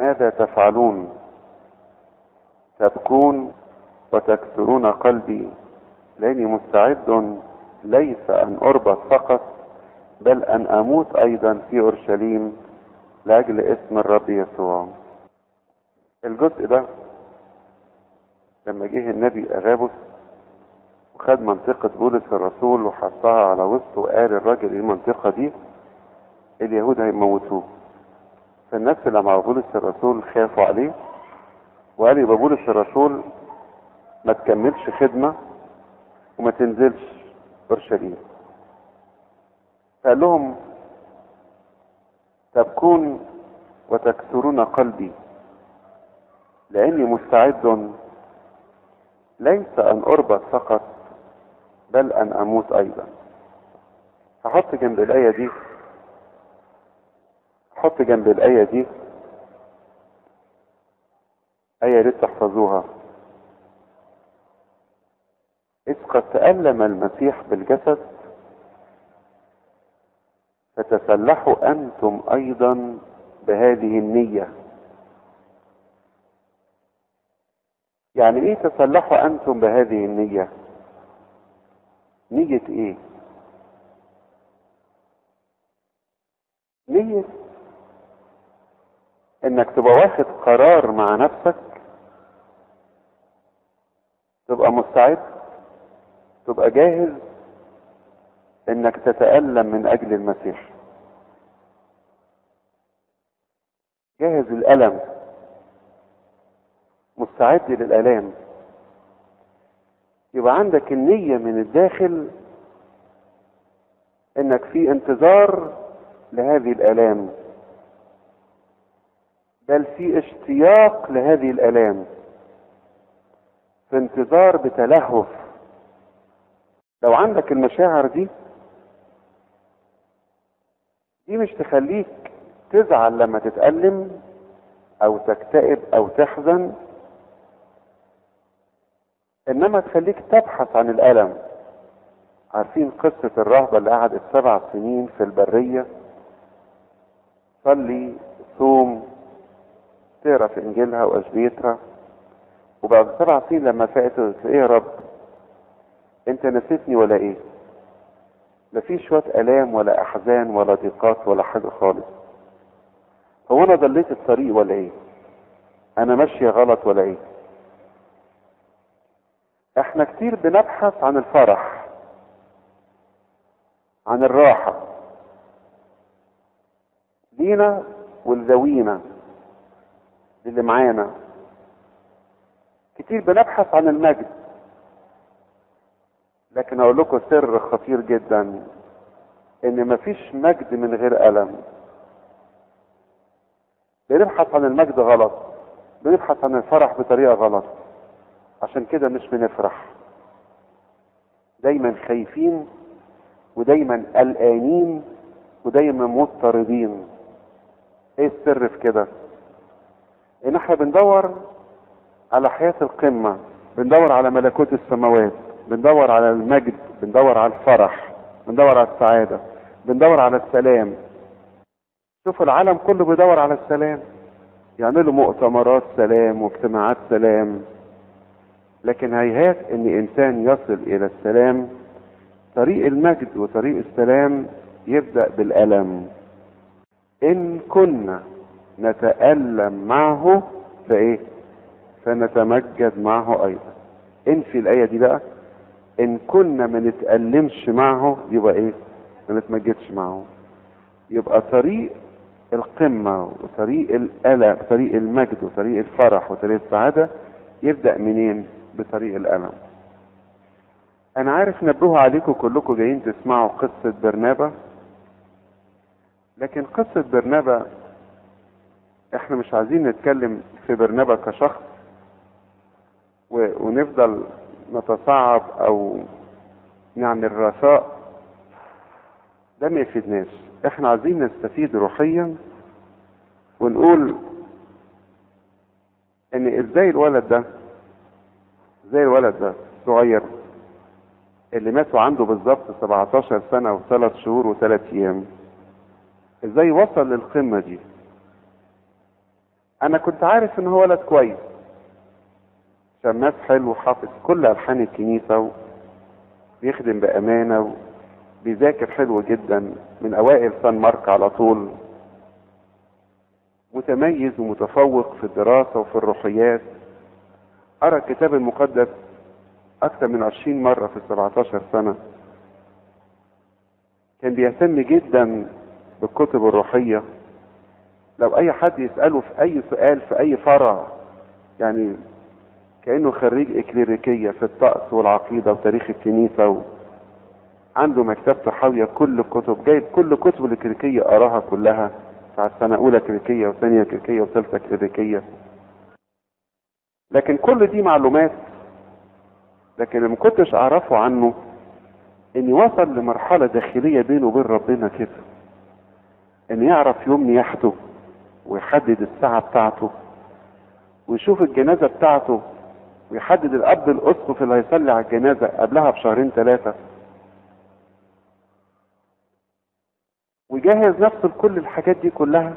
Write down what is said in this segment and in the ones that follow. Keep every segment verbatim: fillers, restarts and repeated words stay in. ماذا تفعلون؟ تبكون وتكسرون قلبي، لاني مستعد ليس ان اربط فقط بل ان اموت ايضا في اورشليم لاجل اسم الرب يسوع. الجزء ده لما جه النبي اغابوس وخد منطقة بولس الرسول وحطها على وسطه وقال الراجل المنطقة دي اليهود هيموتوه، فالناس اللي مع بولس الرسول خافوا عليه وقال يبقى بولس الرسول ما تكملش خدمة وما تنزلش اورشليم. فقال لهم تبكون وتكسرون قلبي، لاني مستعد ليس ان اربط فقط بل ان اموت ايضا. هحط جنب الايه دي حط جنب الايه دي ايه يا ريت تحفظوها. اذ قد تألم المسيح بالجسد فتسلحوا انتم ايضا بهذه النية. يعني ايه تسلحوا انتم بهذه النية؟ نية ايه؟ نية انك تبقى واخد قرار مع نفسك، تبقى مستعد، تبقى جاهز انك تتألم من اجل المسيح، جاهز للألم، مستعد للألام، يبقى عندك النية من الداخل انك في انتظار لهذه الألام، بل في اشتياق لهذه الألام، في انتظار بتلهف. لو عندك المشاعر دي دي مش تخليك تزعل لما تتألم او تكتئب او تحزن، انما تخليك تبحث عن الألم. عارفين قصة الرهبة اللي قعدت سبع سنين في البرية، صلي صوم تقرا في انجيلها واشبيتها، وبعد سبع سنين لما فاتت ايه يا رب انت نسيتني ولا ايه؟ مفيش وقت الام ولا احزان ولا ضيقات ولا حاجه خالص. هو انا ضليت الطريق ولا ايه؟ انا ماشيه غلط ولا ايه؟ احنا كتير بنبحث عن الفرح، عن الراحه لينا ولذوينا للي معانا، كتير بنبحث عن المجد. لكن اقول لكم سر خطير جدا، ان مفيش مجد من غير ألم. بنبحث عن المجد غلط، بنبحث عن الفرح بطريقة غلط، عشان كده مش بنفرح، دايما خايفين ودايما قلقانين ودايما مضطردين. ايه السر في كده؟ ان احنا بندور على حياة القمة، بندور على ملكوت السماوات، بندور على المجد، بندور على الفرح، بندور على السعادة، بندور على السلام. شوف العالم كله بيدور على السلام، يعملوا مؤتمرات سلام واجتماعات سلام، لكن هيهات ان انسان يصل الى السلام. طريق المجد وطريق السلام يبدأ بالألم. ان كنا نتألم معه فايه؟ فنتمجد معه ايضا. ان في الايه دي بقى ان كنا ما نتألمش معه يبقى ايه؟ ما نتمجدش معه. يبقى طريق القمه وطريق الالم، طريق المجد وطريق الفرح وطريق السعاده يبدا منين؟ بطريق الالم. انا عارف نبهوا عليكم كلكم جايين تسمعوا قصه برنابا، لكن قصه برنابا احنا مش عايزين نتكلم في برنابا كشخص ونفضل نتصعب او نعمل رثاء، ده ما يفيدناش. احنا عايزين نستفيد روحيا ونقول ان ازاي الولد ده زي الولد ده صغير اللي ماتوا عنده بالظبط سبعتاشر سنه وثلاث شهور وثلاث ايام، ازاي وصل للقمه دي؟ انا كنت عارف ان هو ولد كويس، شماس حلو وحافظ كل الحان الكنيسه وبيخدم بامانه وبيذاكر حلو جدا، من اوائل سان مارك على طول، متميز ومتفوق في الدراسه وفي الروحيات. قرا الكتاب المقدس اكثر من عشرين مره في سبعتاشر سنه. كان بيهتم جدا بالكتب الروحيه. لو اي حد يساله في اي سؤال في اي فرع، يعني كانه خريج اكليريكيه في الطقس والعقيده وتاريخ الكنيسه، و... عنده مكتبه حاويه كل الكتب، جايب كل كتب الاكليريكيه قراها كلها على السنه اولى كليريكيه وثانيه كليريكيه وثالثه كليريكيه. لكن كل دي معلومات، لكن اللي ما كنتش اعرفه عنه اني وصل لمرحله داخليه بينه وبين ربنا كده، ان يعرف يوم نياحته ويحدد الساعه بتاعته ويشوف الجنازه بتاعته ويحدد الاب الاسقف اللي هيصلي على الجنازه قبلها بشهرين ثلاثه، ويجهز نفسه لكل الحاجات دي كلها.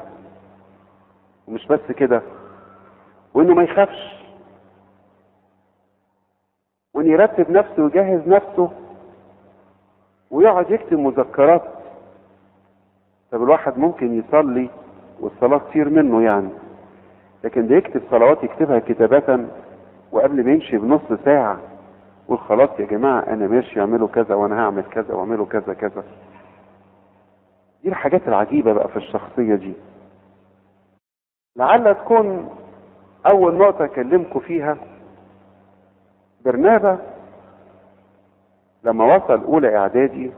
ومش بس كده، وانه ما يخافش، وان يرتب نفسه ويجهز نفسه ويقعد يكتب مذكرات. طب الواحد ممكن يصلي والصلاه كتير منه يعني، لكن ده يكتب صلوات يكتبها كتابة، وقبل ما يمشي بنص ساعه يقول خلاص يا جماعه انا ماشي اعمله كذا وانا هعمل كذا واعمله كذا كذا. دي الحاجات العجيبه بقى في الشخصيه دي. لعل تكون اول نقطه اكلمكم فيها، برنابا لما وصل اولى اعدادي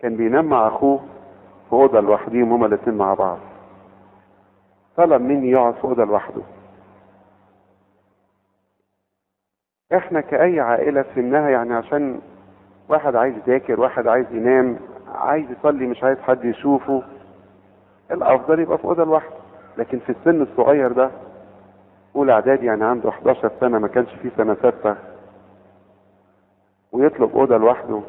كان بينام مع اخوه في اوضه لوحدهم، هما الاتنين مع بعض. طلب مني يقعد في اوضه لوحده. احنا كأي عائله فهمناها، يعني عشان واحد عايز يذاكر، واحد عايز ينام، عايز يصلي، مش عايز حد يشوفه، الافضل يبقى في اوضه لوحده. لكن في السن الصغير ده، اولى اعدادي يعني عنده احداشر سنه، ما كانش فيه سنه ثالثه، ويطلب اوضه لوحده،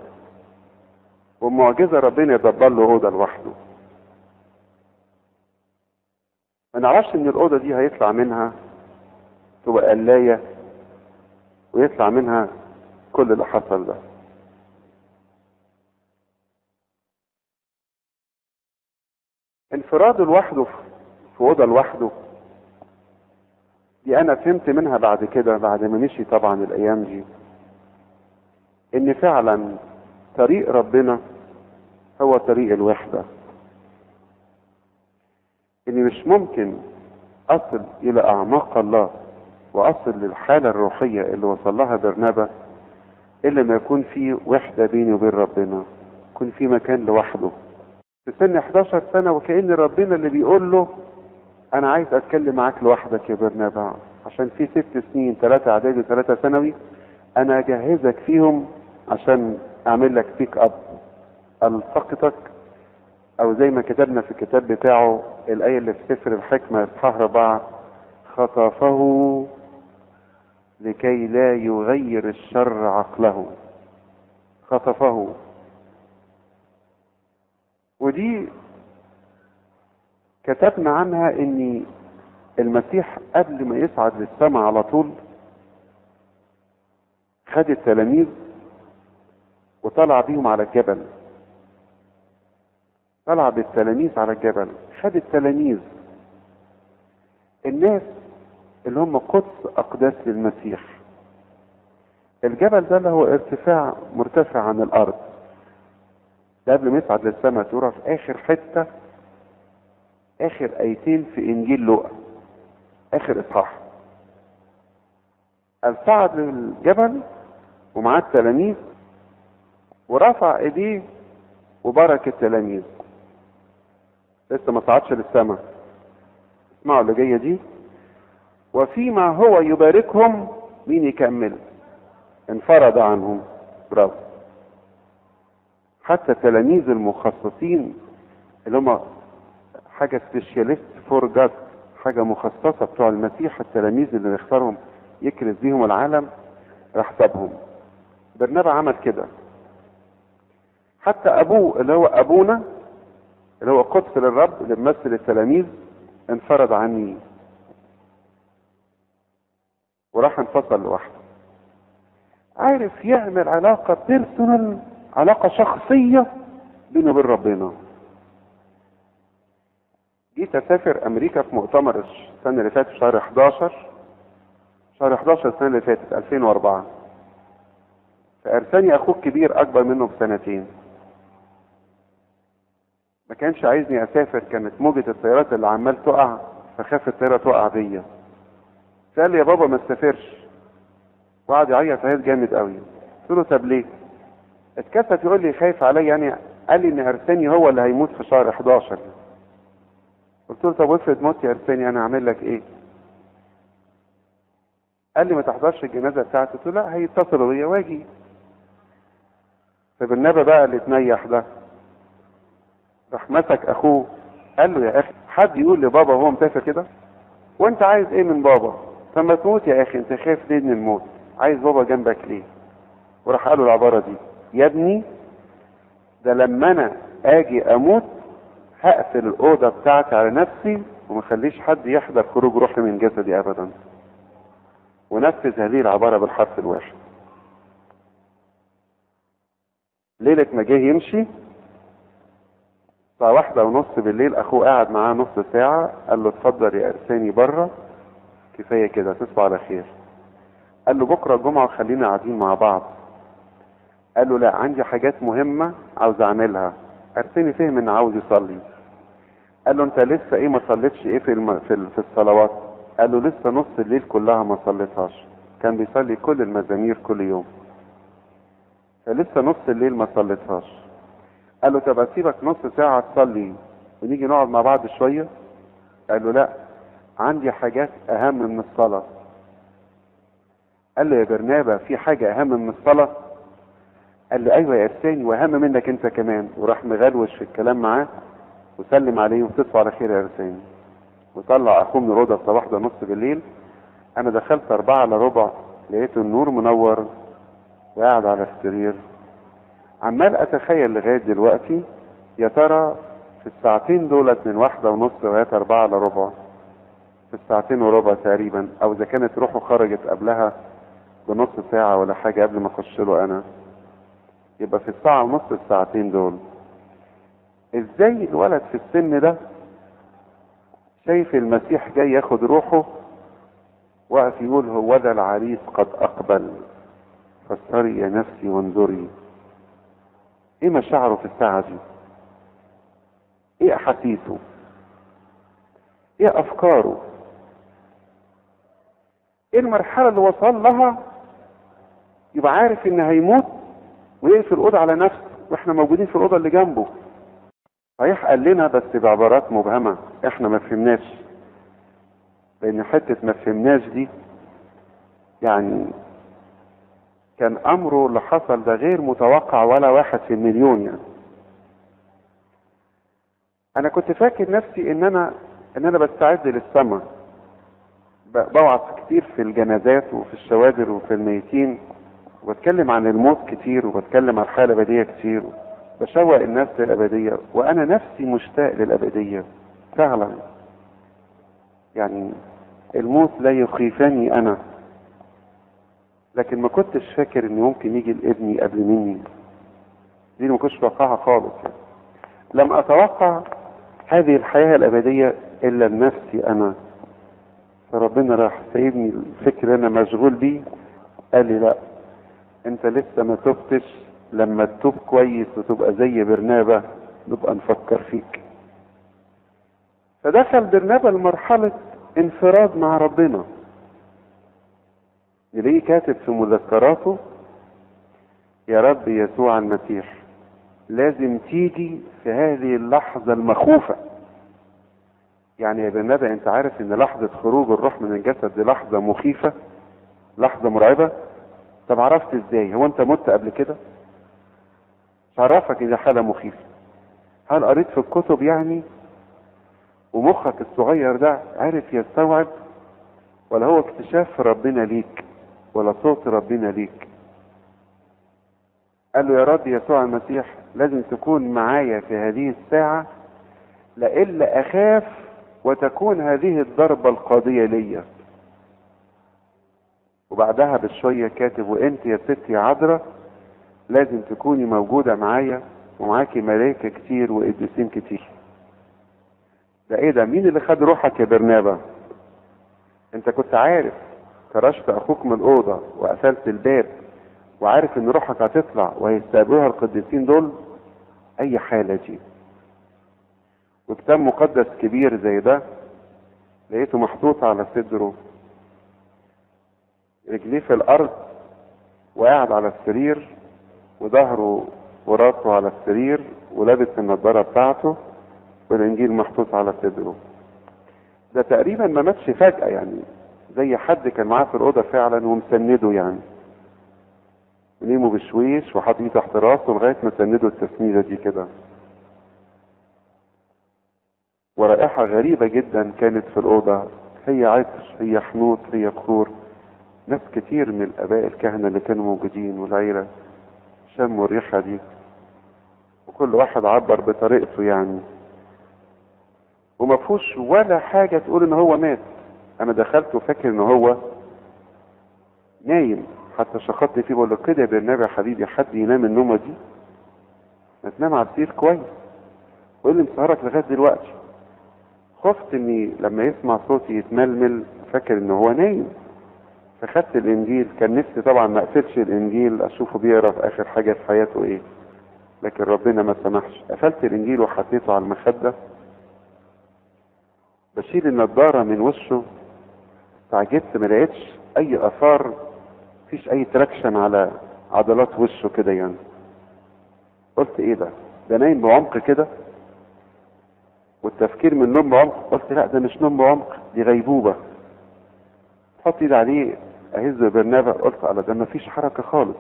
ومعجزه ربنا يدبر له اوضه لوحده. ما نعرفش ان الاوضه دي هيطلع منها تبقى قلايه، ويطلع منها كل اللي حصل ده. انفراده لوحده في اوضه لوحده دي، انا فهمت منها بعد كده، بعد ما مشي طبعا الايام دي، ان فعلا طريق ربنا هو طريق الوحده. اني مش ممكن اصل الى اعماق الله واصل للحاله الروحيه اللي وصل لها برنابا الا ما يكون في وحده بيني وبين ربنا، يكون في مكان لوحده. في سن احداشر سنه، وكأن ربنا اللي بيقول له انا عايز اتكلم معاك لوحدك يا برنابا، عشان في ست سنين، ثلاثه اعدادي وثلاثه ثانوي، انا اجهزك فيهم عشان اعمل لك بيك اب، التقطك، او زي ما كتبنا في الكتاب بتاعه الايه اللي في سفر الحكمه اصحاح اربعه، خطفه لكي لا يغير الشر عقله، خطفه. ودي كتبنا عنها ان المسيح قبل ما يصعد للسماء على طول خد التلاميذ وطلع بيهم على الجبل، طلع بالتلاميذ على الجبل، خد التلاميذ، الناس اللي هم قدس اقداس للمسيح. الجبل ده له ارتفاع مرتفع عن الارض، ده قبل ما يصعد للسماء. ترى في اخر حته، اخر ايتين في انجيل لوقا، اخر اصحاح، صعد للجبل ومعاه التلاميذ ورفع ايديه وبارك التلاميذ. لسه ما صعدش للسماء، اسمعوا اللي جايه دي. وفيما هو يباركهم، مين يكمل؟ انفرد عنهم. برافو. حتى التلاميذ المخصصين اللي هم حاجه سبيشاليست فور جاد، حاجه مخصصه بتوع المسيح، التلاميذ اللي بيختارهم يكرز بيهم العالم، راح سابهم. برنابا عمل كده. حتى ابوه اللي هو ابونا، اللي هو قدس للرب، اللي بيمثل التلاميذ، انفرد عني وراح انفصل لوحده. عارف يعمل علاقة بيرسونال، علاقة شخصية بينه وبين ربنا. جيت اسافر امريكا في مؤتمر السنة اللي فاتت شهر احداشر شهر احداشر السنة اللي فاتت ألفين وأربعة، فارساني اخوك كبير اكبر منه بسنتين. ما كانش عايزني اسافر، كانت موجة الطيارات اللي عمال تقع، فخاف الطيارة تقع بيا. فقال لي يا بابا ما تسافرش، وقعد يعيط عيط جامد قوي. قلت له طب ليه؟ اتكتف يقول لي خايف عليا، يعني قال لي ان ارساني هو اللي هيموت في شهر احداشر. قلت له طب وافرض موت يا ارساني انا اعمل لك ايه؟ قال لي ما تحضرش الجنازه بتاعتي. قلت له لا، هيتصلوا بيا واجي. طب النبي بقى اللي اتنيح ده راح مسك اخوه قال له يا اخي حد يقول لبابا وهو مسافر كده؟ وانت عايز ايه من بابا؟ فما تموت يا اخي، انت خايف ليه من الموت؟ عايز بابا جنبك ليه؟ وراح قال له العباره دي يا ابني ده لما انا اجي اموت هقفل الاوضه بتاعتي على نفسي وما خليش حد يحضر خروج روحي من جسدي ابدا. ونفذ هذه العباره بالحرف الواحد. ليله ما جه يمشي الساعه واحدة ونص بالليل، اخوه قاعد معاه نص ساعه، قال له اتفضل يا ارساني بره كفايه كده، تصبح على خير. قال له بكره الجمعه وخلينا قاعدين مع بعض. قال له لا، عندي حاجات مهمه عاوز اعملها. ارساني فهم ان عاوز يصلي. قال له انت لسه ايه ما صليتش ايه في الم... في, ال... في الصلوات؟ قال له لسه نص الليل كلها ما صليتهاش، كان بيصلي كل المزامير كل يوم، فلسه نص الليل ما صليتهاش. قال له طب اسيبك نص ساعه تصلي ونيجي نقعد مع بعض شويه؟ قال له لا، عندي حاجات اهم من الصلاه. قال له يا برنابا في حاجه اهم من الصلاه؟ قال له ايوه يا ارساني، واهم منك انت كمان. وراح مغلوش في الكلام معاه وسلم عليه وتصبح على خير يا ارساني. وطلع اخوه من الاوضه الساعه واحدة ونص بالليل. انا دخلت اربعة على ربع لقيته النور منور وقاعد على السرير. عمال اتخيل لغايه دلوقتي يا ترى في الساعتين دولت من واحدة ونص لغايه أربعة على ربع، في الساعتين وربع تقريبا، او اذا كانت روحه خرجت قبلها بنص ساعه ولا حاجه قبل ما اخش له انا، يبقى في الساعه ونص الساعتين دول ازاي الولد في السن ده شايف المسيح جاي ياخد روحه واقف يقول هو ده العريس قد اقبل فاستري يا نفسي وانظري. ايه مشاعره في الساعه دي؟ ايه احاسيسه؟ ايه افكاره؟ ايه المرحله اللي وصل لها يبقى عارف ان هيموت ويقفل الاوضه على نفسه واحنا موجودين في الاوضه اللي جنبه؟ صحيح قال لنا بس بعبارات مبهمه احنا ما فهمناش، لان حته ما فهمناش دي يعني كان امره اللي حصل ده غير متوقع ولا واحد في المليون. يعني انا كنت فاكر نفسي ان انا ان انا بستعد للسماء، بوعظ كتير في الجنازات وفي الشوادر وفي الميتين، وبتكلم عن الموت كتير، وبتكلم عن الحياه الابديه كتير، بشوق الناس للابديه، وانا نفسي مشتاق للابديه فعلا. يعني الموت لا يخيفني انا، لكن ما كنتش فاكر ان ممكن يجي لابني قبل مني. دي ما كنتش متوقعها خالص. يعني لم اتوقع هذه الحياه الابديه الا لنفسي انا. فربنا راح سايبني الفكر انا مشغول بيه، قال لي لا انت لسه ما تبتش، لما تتوب كويس وتبقى زي برنابا نبقى نفكر فيك. فدخل برنابا لمرحله انفراد مع ربنا. يلاقيه كاتب في مذكراته يا رب يسوع المسيح لازم تيجي في هذه اللحظة المخوفة. يعني يا برنابا انت عارف ان لحظة خروج الروح من الجسد دي لحظة مخيفة، لحظة مرعبة. طب عرفت ازاي؟ هو انت مت قبل كده؟ عرفك ان دي حالة مخيفة؟ هل قريت في الكتب يعني؟ ومخك الصغير ده عارف يستوعب، ولا هو اكتشاف ربنا ليك ولا صوت ربنا ليك؟ قال له يا رب يسوع المسيح لازم تكون معايا في هذه الساعة، لإلا أخاف وتكون هذه الضربة القاضية ليا. وبعدها بشوية كاتب: وانت يا ستي عذرا لازم تكوني موجودة معايا، ومعاكي ملايكة كتير وقديسين كتير. ده ايه ده؟ مين اللي خد روحك يا برنابا؟ انت كنت عارف، كرشت اخوك من الاوضه وقفلت الباب وعارف ان روحك هتطلع وهيستقبلوها القديسين دول. اي حاله دي. وكتاب مقدس كبير زي ده لقيته محطوط على صدره، رجليه في الارض وقاعد على السرير، وظهره وراسه على السرير، ولابس النضاره بتاعته، والانجيل محطوط على صدره. ده تقريبا ما ماتش فجأة، يعني زي حد كان معاه في الأوضة فعلا ومسنده، يعني نيمه بشويش وحاطيه تحت راسه لغاية ما سنده التسنيدة دي كده. ورائحة غريبة جدا كانت في الأوضة، هي عطر، هي حنوط، هي بخور. ناس كتير من الآباء الكهنة اللي كانوا موجودين والعيلة شموا الريحة دي، وكل واحد عبر بطريقته يعني. وما فيهوش ولا حاجة تقول ان هو مات. انا دخلت وفاكر ان هو نايم، حتى شخطت فيه بقول له: كده يا برنابع حبيبي، حد ينام النومة دي؟ ما تنام على السرير كويس، وقال لي مسهرك لغاية دلوقتي. خفت اني لما يسمع صوتي يتململ فاكر ان هو نايم، فخدت الانجيل. كان نفسي طبعا ما اقفلش الانجيل اشوفه بيقرا في اخر حاجة في حياته ايه، لكن ربنا ما سمحش. قفلت الانجيل وحطيته على المخدة، بشيل النضاره من وشه، تعجبت ما لقيتش اي اثار، مفيش اي تراكشن على عضلات وشه كده يعني. قلت ايه ده؟ ده نايم بعمق كده؟ والتفكير من نوم بعمق، قلت لا ده مش نوم بعمق، دي غيبوبه. حط ايدي عليه اهزه برنابا، قلت على ده مفيش حركه خالص.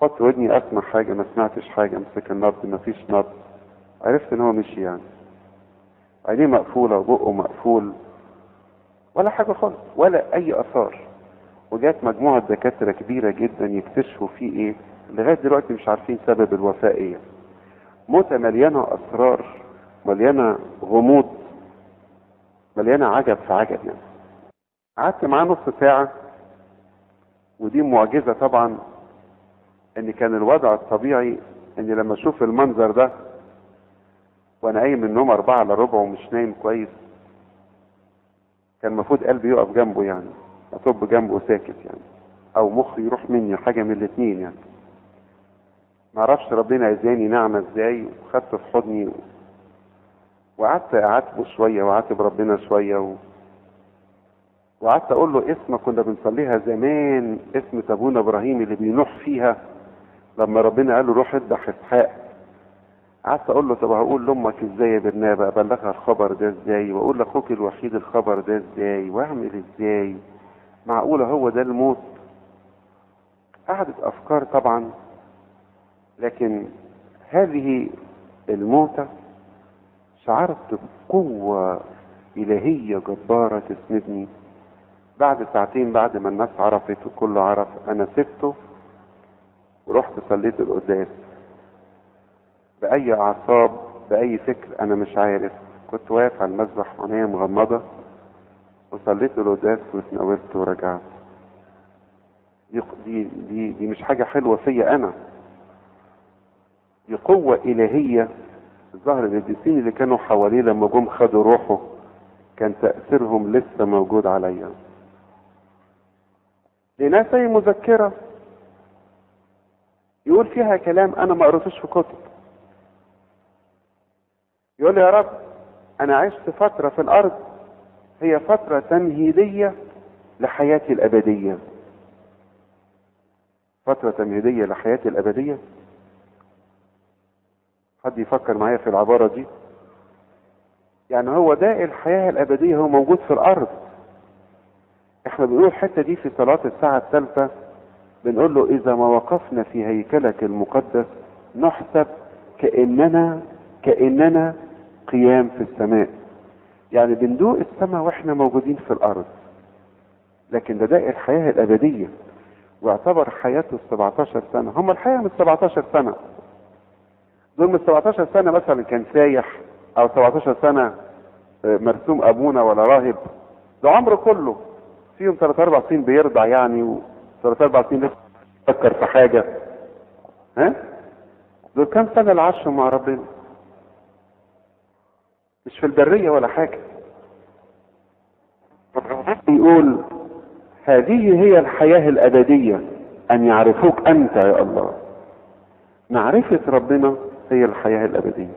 حط ودني اسمع حاجه، ما سمعتش حاجه. امسك النبض، مفيش نبض. عرفت ان هو مشي يعني. عينيه مقفولة وبقه مقفول، ولا حاجة خالص، ولا أي آثار. وجات مجموعة دكاترة كبيرة جدا يكتشفوا فيه إيه، لغاية دلوقتي مش عارفين سبب الوفاة إيه. موتة مليانة أسرار، مليانة غموض، مليانة عجب في عجب يعني. قعدت معاه نص ساعة، ودي معجزة طبعا، إن كان الوضع الطبيعي إن لما أشوف المنظر ده وانا قايم من النوم اربعة على ربع ومش نايم كويس، كان المفروض قلبي يقف جنبه يعني، اطب جنبه ساكت يعني، او مخي يروح مني، حاجه من الاثنين يعني. معرفش ربنا ازاني نعمه ازاي، وخدت في حضني وقعدت اعاتبه شويه واعاتب ربنا شويه و... وقعدت اقول له اسم كنا بنصليها زمان، اسم ابونا ابراهيم اللي بينوح فيها لما ربنا قال له روح اذبح اسحاق. قعدت اقول له طب هقول لامك ازاي يا برنابا، ابلغها الخبر ده ازاي، واقول لاخوك الوحيد الخبر ده ازاي، واعمل ازاي؟ معقوله هو ده الموت؟ قعدت افكار طبعا، لكن هذه الموتة شعرت بقوه الهيه جباره تسندني. بعد ساعتين، بعد ما الناس عرفت وكله عرف، انا سبته ورحت صليت القداس بأي أعصاب، بأي فكر أنا مش عارف. كنت واقف على المسبح وعينيا مغمضة، وصليت القداس واتناولت ورجعت. دي, دي, دي مش حاجة حلوة فيا أنا، دي قوة إلهية. ظهر القديسين اللي كانوا حواليه لما جم خدوا روحه كان تأثيرهم لسه موجود عليا. لناس زي مذكرة يقول فيها كلام أنا ما قريتوش في كتب، يقول يا رب أنا عشت فترة في الأرض هي فترة تمهيدية لحياتي الأبدية. فترة تمهيدية لحياتي الأبدية؟ حد يفكر معايا في العبارة دي؟ يعني هو ده الحياة الأبدية، هو موجود في الأرض. احنا بنقول الحتة دي في صلاة الساعة الثالثة، بنقول له إذا ما وقفنا في هيكلك المقدس نحسب كأننا كأننا قيام في السماء. يعني بندوق السماء واحنا موجودين في الارض، لكن ده ده الحياه الابديه. واعتبر حياته ال سبعتاشر سنه، هم الحياه من سبعتاشر سنه دول، من سبعتاشر سنه مثلا كان سايح، او سبعتاشر سنه مرسوم ابونا ولا راهب، ده عمره كله فيهم ثلاث اربع سنين بيرضع يعني، وثلاث اربع سنين لسه بيفكر في حاجه. ها؟ دول كام سنه العشر مع ربنا؟ مش في البريه ولا حاجه. يقول هذه هي الحياه الابديه، ان يعرفوك انت يا الله. معرفه ربنا هي الحياه الابديه.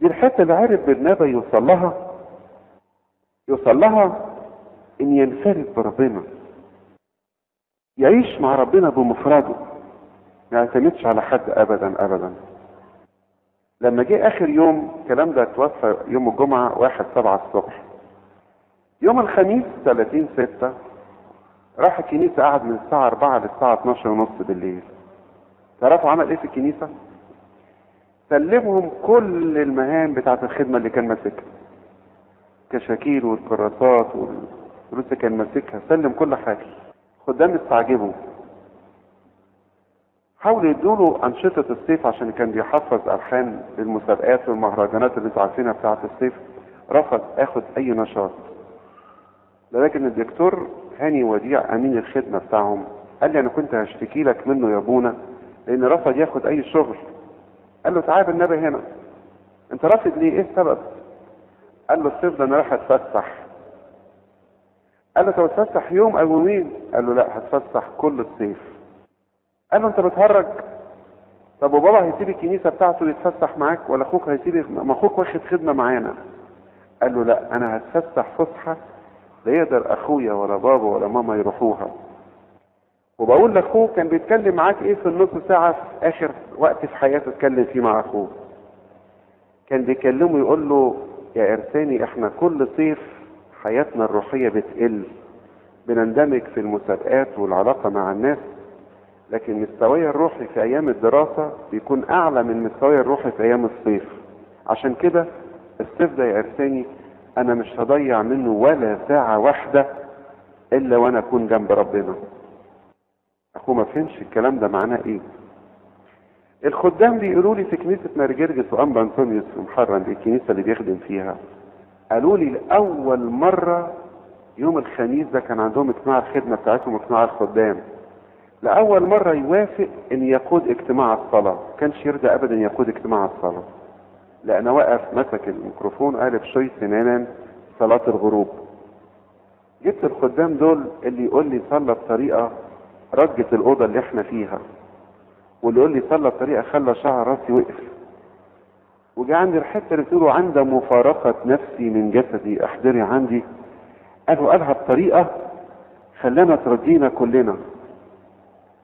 دي الحته اللي عارف برنابا يوصل لها، يوصل لها ان ينفرد بربنا، يعيش مع ربنا بمفرده، ما يعتمدش على حد ابدا ابدا. لما جه اخر يوم، الكلام ده اتوفى يوم الجمعه واحد سبعة الصبح، يوم الخميس ثلاثين ستة راح الكنيسه، قعد من الساعه أربعة للساعه اتناشر ونص بالليل. تعرفوا عمل ايه في الكنيسه؟ سلمهم كل المهام بتاعه الخدمه اللي كان ماسكها، الكشاكيل والكراسات والروسه كان ماسكها، سلم كل حاجه. خدام استعجبوا، حاولوا يدوله انشطه الصيف عشان كان بيحفظ الحان للمسابقات والمهرجانات اللي انتوا عارفينها بتاعه الصيف، رفض اخد اي نشاط. لكن الدكتور هاني وديع امين الخدمه بتاعهم قال لي انا كنت هشتكي لك منه يا ابونا، لان رفض ياخد اي شغل. قال له تعال بالنبي هنا، انت رافض ليه؟ ايه السبب؟ قال له الصيف ده انا رايح اتفسح. قال له طب اتفسح يوم او يومين؟ قال له لا، هتفسح كل الصيف. قال له انت بتهرج؟ طب وبابا هيسيب الكنيسه بتاعته يتفسح معاك، ولا اخوك هيسيب؟ ما اخوك واخد خدمه معانا. قال له لا، انا هتفسح فسحه لا يقدر اخويا ولا بابا ولا ماما يروحوها. وبقول لاخوه كان بيتكلم معاك ايه في النص ساعه في اخر وقت في حياته اتكلم فيه مع اخوه؟ كان بيكلمه يقول له يا ارساني، احنا كل صيف حياتنا الروحيه بتقل، بنندمج في المسابقات والعلاقه مع الناس، لكن مستواي الروحي في ايام الدراسه بيكون اعلى من مستواي الروحي في ايام الصيف. عشان كده الصيف ده يا ارساني انا مش هضيع منه ولا ساعه واحده الا وانا اكون جنب ربنا. اخوه ما فهمش الكلام ده معناه ايه. الخدام بيقولوا لي في كنيسه نرجرجس وانبا انطونيوس في محرم، الكنيسه اللي بيخدم فيها، قالوا لي لاول مره يوم الخميس ده كان عندهم اجتماع الخدمه بتاعتهم واجتماع الخدام، لاول مره يوافق ان يقود اجتماع الصلاه، ما كانش يرضى ابدا يقود اجتماع الصلاه. لأن وقف مسك الميكروفون قال شوي سنانا صلاه الغروب. جبت الخدام دول، اللي يقول لي صلى بطريقه رجت الاوضه اللي احنا فيها، واللي يقول لي صلى بطريقه خلى شعر راسي وقف. وجا عندي الحته اللي بتقولوا عند مفارقه نفسي من جسدي احضري عندي، قالوا قالها بطريقه خلانا ترضينا كلنا،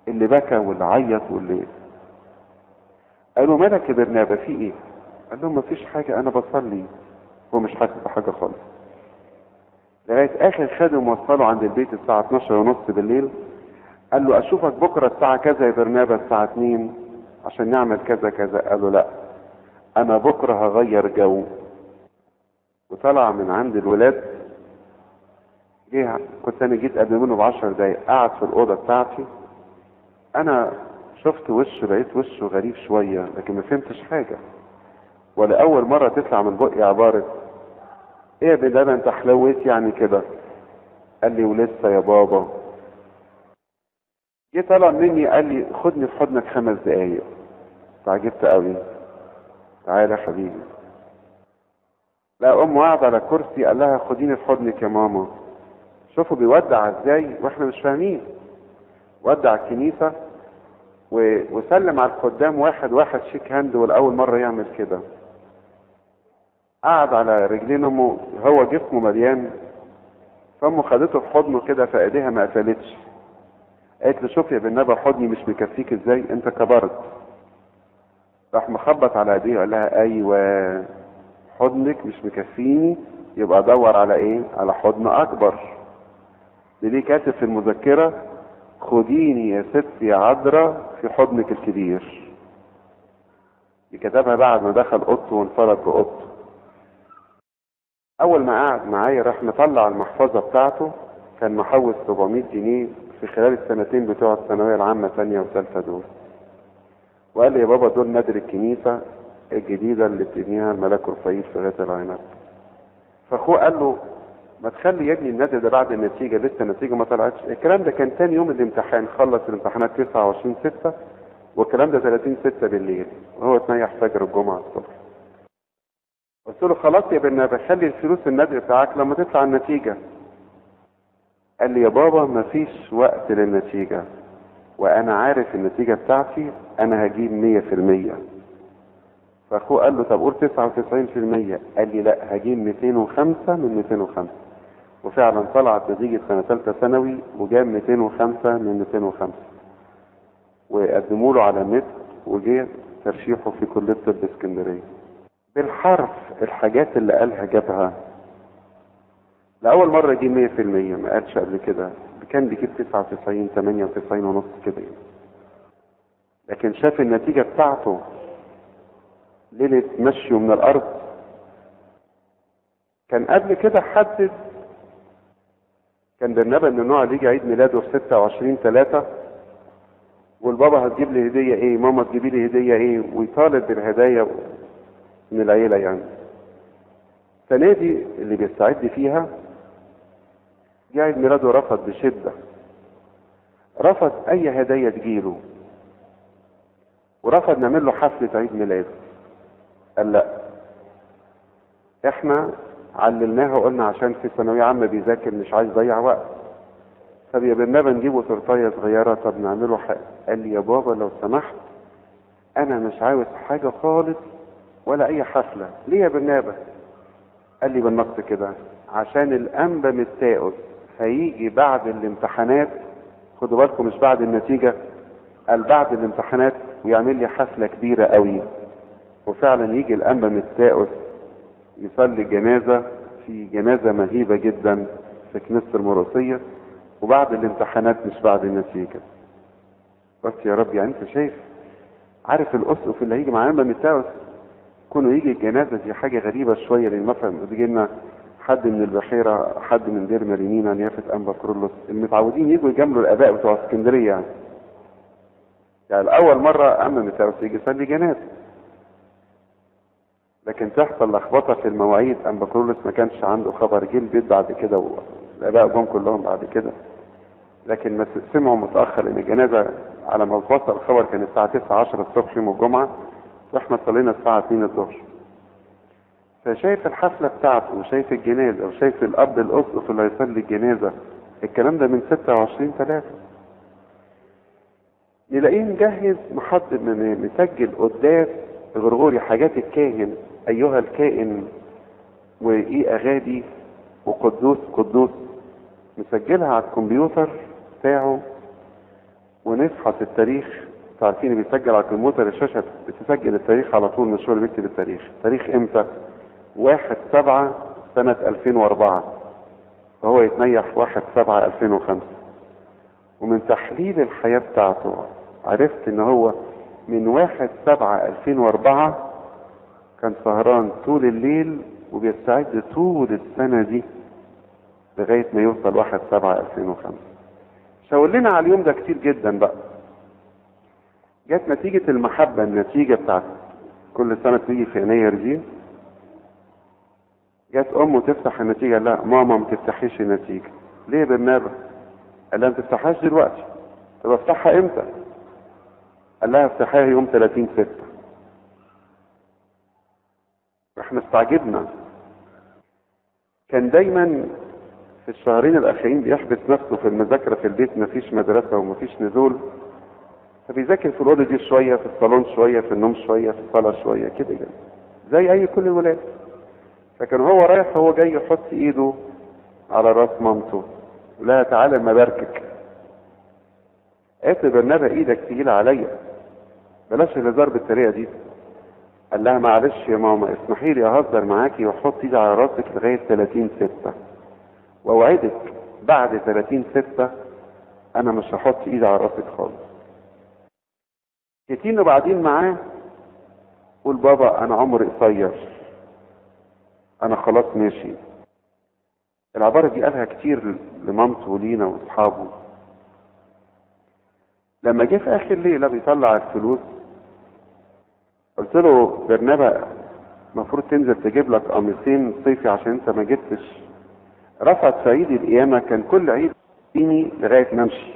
اللي بكى واللي عيط واللي. قالوا مالك يا برنابا، في ايه؟ قال لهم مفيش حاجه، انا بصلي. هو مش حاسس بحاجه خالص. لغايه اخر خادم وصلوا عند البيت الساعه اتناشر ونص بالليل، قال له اشوفك بكره الساعه كذا يا برنابا، الساعه اتنين عشان نعمل كذا كذا. قال له لا، انا بكره هغير جو. وطلع من عند الولاد. جه كنت انا جيت قبل منه بعشر دقايق، قعد في الاوضه بتاعتي. انا شفت وشه، لقيت وشه غريب شويه، لكن ما فهمتش حاجه، ولا اول مره تطلع من بقي عباره ايه يا بلال انت حلويت يعني كده. قال لي ولسه يا بابا. جه طلع مني قال لي خدني في حضنك خمس دقايق. تعجبت قوي، تعالى يا حبيبي. لا امه قاعده على كرسي، قال لها خديني في حضنك يا ماما. شوفوا بيودع ازاي واحنا مش فاهمين. ودع الكنيسه وسلم على الخدام واحد واحد شيك هاند، والاول مره يعمل كده. قعد على رجلين امه، هو جسمه مليان، فامه خدته في حضنه كده، فايديها ما قفلتش. قالت له شوف يا برنابا حضني مش مكفيك ازاي، انت كبرت. راح مخبط على ايديه قال لها ايوه حضنك مش مكفيني، يبقى ادور على ايه؟ على حضن اكبر. ده ليه كاتب في المذكره خديني يا ستي عذرا في حضنك الكبير. دي كتبها بعد ما دخل اوضته وانفرد باوضته. اول ما قعد معايا راح مطلع المحفظه بتاعته، كان محوش سبعمية جنيه في خلال السنتين بتوع الثانويه العامه ثانيه وثالثه دول. وقال لي يا بابا دول نادر الكنيسه الجديده اللي بتبنيها الملاك رفايل في غزه العنب. فاخوه قال له ما تخلي يا ابني النادي ده بعد النتيجه، لسه النتيجه ما طلعتش. الكلام ده كان ثاني يوم الامتحان، خلص الامتحانات تسعة وعشرين ستة والكلام ده ثلاثين ستة بالليل، وهو اتنيح فجر الجمعه الصبح. قلت له خلاص يا برنابا خلي الفلوس النادي بتاعك لما تطلع النتيجه. قال لي يا بابا مفيش وقت للنتيجه، وانا عارف النتيجه بتاعتي انا هجيب مية في المية. فاخوه قال له طب قول تسعة وتسعين في المية، قال لي لا هجيب مئتين وخمسة من مئتين وخمسة. وفعلا طلعت نتيجه سنه ثالثه ثانوي وجاب مئتين وخمسة من مئتين وخمسة، وقدموا له على النت وجه ترشيحه في كليه طب اسكندريه. بالحرف الحاجات اللي قالها جابها. لأول مرة يجيب مية في المية، ما قالش قبل كده، كان بيجيب تسعة وتسعين ثمانية وتسعين ونص كده، لكن شاف النتيجة بتاعته ليلة مشيه من الأرض. كان قبل كده حدد، كان برنابا من النوع اللي يجي عيد ميلاده في ستة وعشرين ثلاثة والبابا هتجيب لي هدية إيه؟ ماما تجيبي لي هدية إيه؟ ويطالب بالهدايا من العيلة يعني. السنة دي اللي بيستعد فيها جه عيد ميلاده رفض بشدة، رفض أي هدية تجيله، ورفض نعمل له حفلة عيد ميلاده. قال لأ، إحنا علمناها وقلنا عشان في ثانوية عامة بيذاكر مش عايز يضيع وقت. طب يا برنابا نجيبه تورتاية صغيرة، طب نعمله حق. قال لي يا بابا لو سمحت أنا مش عاوز حاجة خالص ولا أي حفلة. ليه يا برنابا؟ قال لي بالنص كده، عشان الأنبا متاقل هيجي بعد الامتحانات، خدوا بالكم مش بعد النتيجة، قال بعد الامتحانات، ويعمل لي حفلة كبيرة قوي. وفعلا يجي الأنبا متاقل يصلي الجنازة في جنازة مهيبة جدا في كنيسة المروسية، وبعد الامتحانات مش بعد النتيجة. بس يا رب يعني انت شايف، عارف الأسقف اللي هيجي مع الأنبا متاقل كونه يجي الجنازه دي حاجه غريبه شويه للمفهم. بيجي لنا حد من البحيره، حد من دير مريمينا، نيافه انبا كارولوس، المتعودين يجوا يجاملوا الاباء بتوع اسكندريه يعني. يعني الاول مره اما متعرف يجي يصلي جنازه، لكن تحصل لخبطه في المواعيد. انبا كارولوس ما كانش عنده خبر، جه البيت بعد كده والاباء جم كلهم بعد كده، لكن ما سمعوا متاخر ان الجنازه على ما وصل الخبر كان الساعه تسعة عشرة الصبح يوم الجمعه، واحنا صلينا الساعة اتنين الظهر. فشايف الحفلة بتاعته وشايف الجنازة وشايف الأب الأسقف اللي هيصلي الجنازة، الكلام ده من ستة وعشرين ثلاثة. نلاقيه مجهز محضر مسجل قداس غرغوري، حاجات الكاهن أيها الكائن وإيه أغادي وقدوس قدوس، مسجلها على الكمبيوتر بتاعه، ونفحص التاريخ. انتوا عارفين بيسجل على الكمبيوتر، الشاشه بتسجل التاريخ على طول، مش هو اللي بيكتب التاريخ. تاريخ امتى؟ واحد سبعة سنه ألفين وأربعة، فهو يتنيح واحد سبعة ألفين وخمسة. ومن تحليل الحياه بتاعته عرفت ان هو من واحد سبعة ألفين وأربعة كان سهران طول الليل وبيستعد طول السنه دي لغايه ما يوصل واحد سبعة ألفين وخمسة. شاور لنا على اليوم ده كتير جدا بقى. جت نتيجة المحبة، النتيجة بتاعت كل سنة بتيجي في يناير دي، جت أمه تفتح النتيجة. لا ماما ما تفتحيش النتيجة. ليه يا برنابا؟ قال لها ما تفتحهاش دلوقتي. طب افتحها امتى؟ قال لها افتحها يوم ثلاثين ستة. احنا استعجبنا. كان دايما في الشهرين الأخيرين بيحبس نفسه في المذاكرة في البيت، مفيش مدرسة ومفيش نزول، فبيذاكر في الأوضة دي شوية، في الصالون شوية، في النوم شوية، في الصلاة شوية كده يعني زي أي كل الولاد. فكان هو رايح هو جاي يحط إيده على راس مامته، لا تعالى ما باركك. قالت له برنابا إيدك تقيلة عليا، بلاش الهزار بالطريقة دي. قال لها معلش يا ماما اسمحي لي أهزر معاكي وأحط إيدي على راسك لغاية ثلاثين ستة، وأوعدك بعد ثلاثين ستة أنا مش هحط إيدي على راسك خالص. كتير وبعدين معاه قول بابا انا عمري قصير، انا خلاص ماشي. العباره دي قالها كتير لمامته ولينا واصحابه. لما جه في اخر ليله بيطلع الفلوس، قلت له برنابا المفروض تنزل تجيب لك قميصين صيفي عشان انت ما جبتش. رفعت في عيد القيامه كان كل عيد يديني لغايه ما امشي.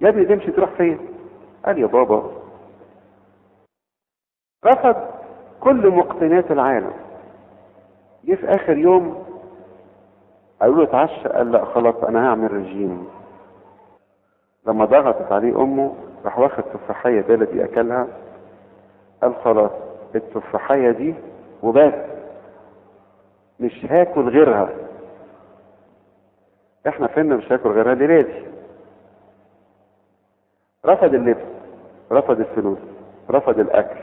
يا ابني تمشي تروح فين؟ قال يا بابا. رفض كل مقتنيات العالم. جه في اخر يوم قالوا له اتعشى، قال لا خلاص انا هعمل رجيم. لما ضغطت عليه امه راح واخد تفاحيه بلدي اكلها، قال خلاص التفاحيه دي وبس مش هاكل غيرها. احنا فهمنا مش هاكل غيرها دي لازم. رفض اللبس، رفض الفلوس، رفض الاكل،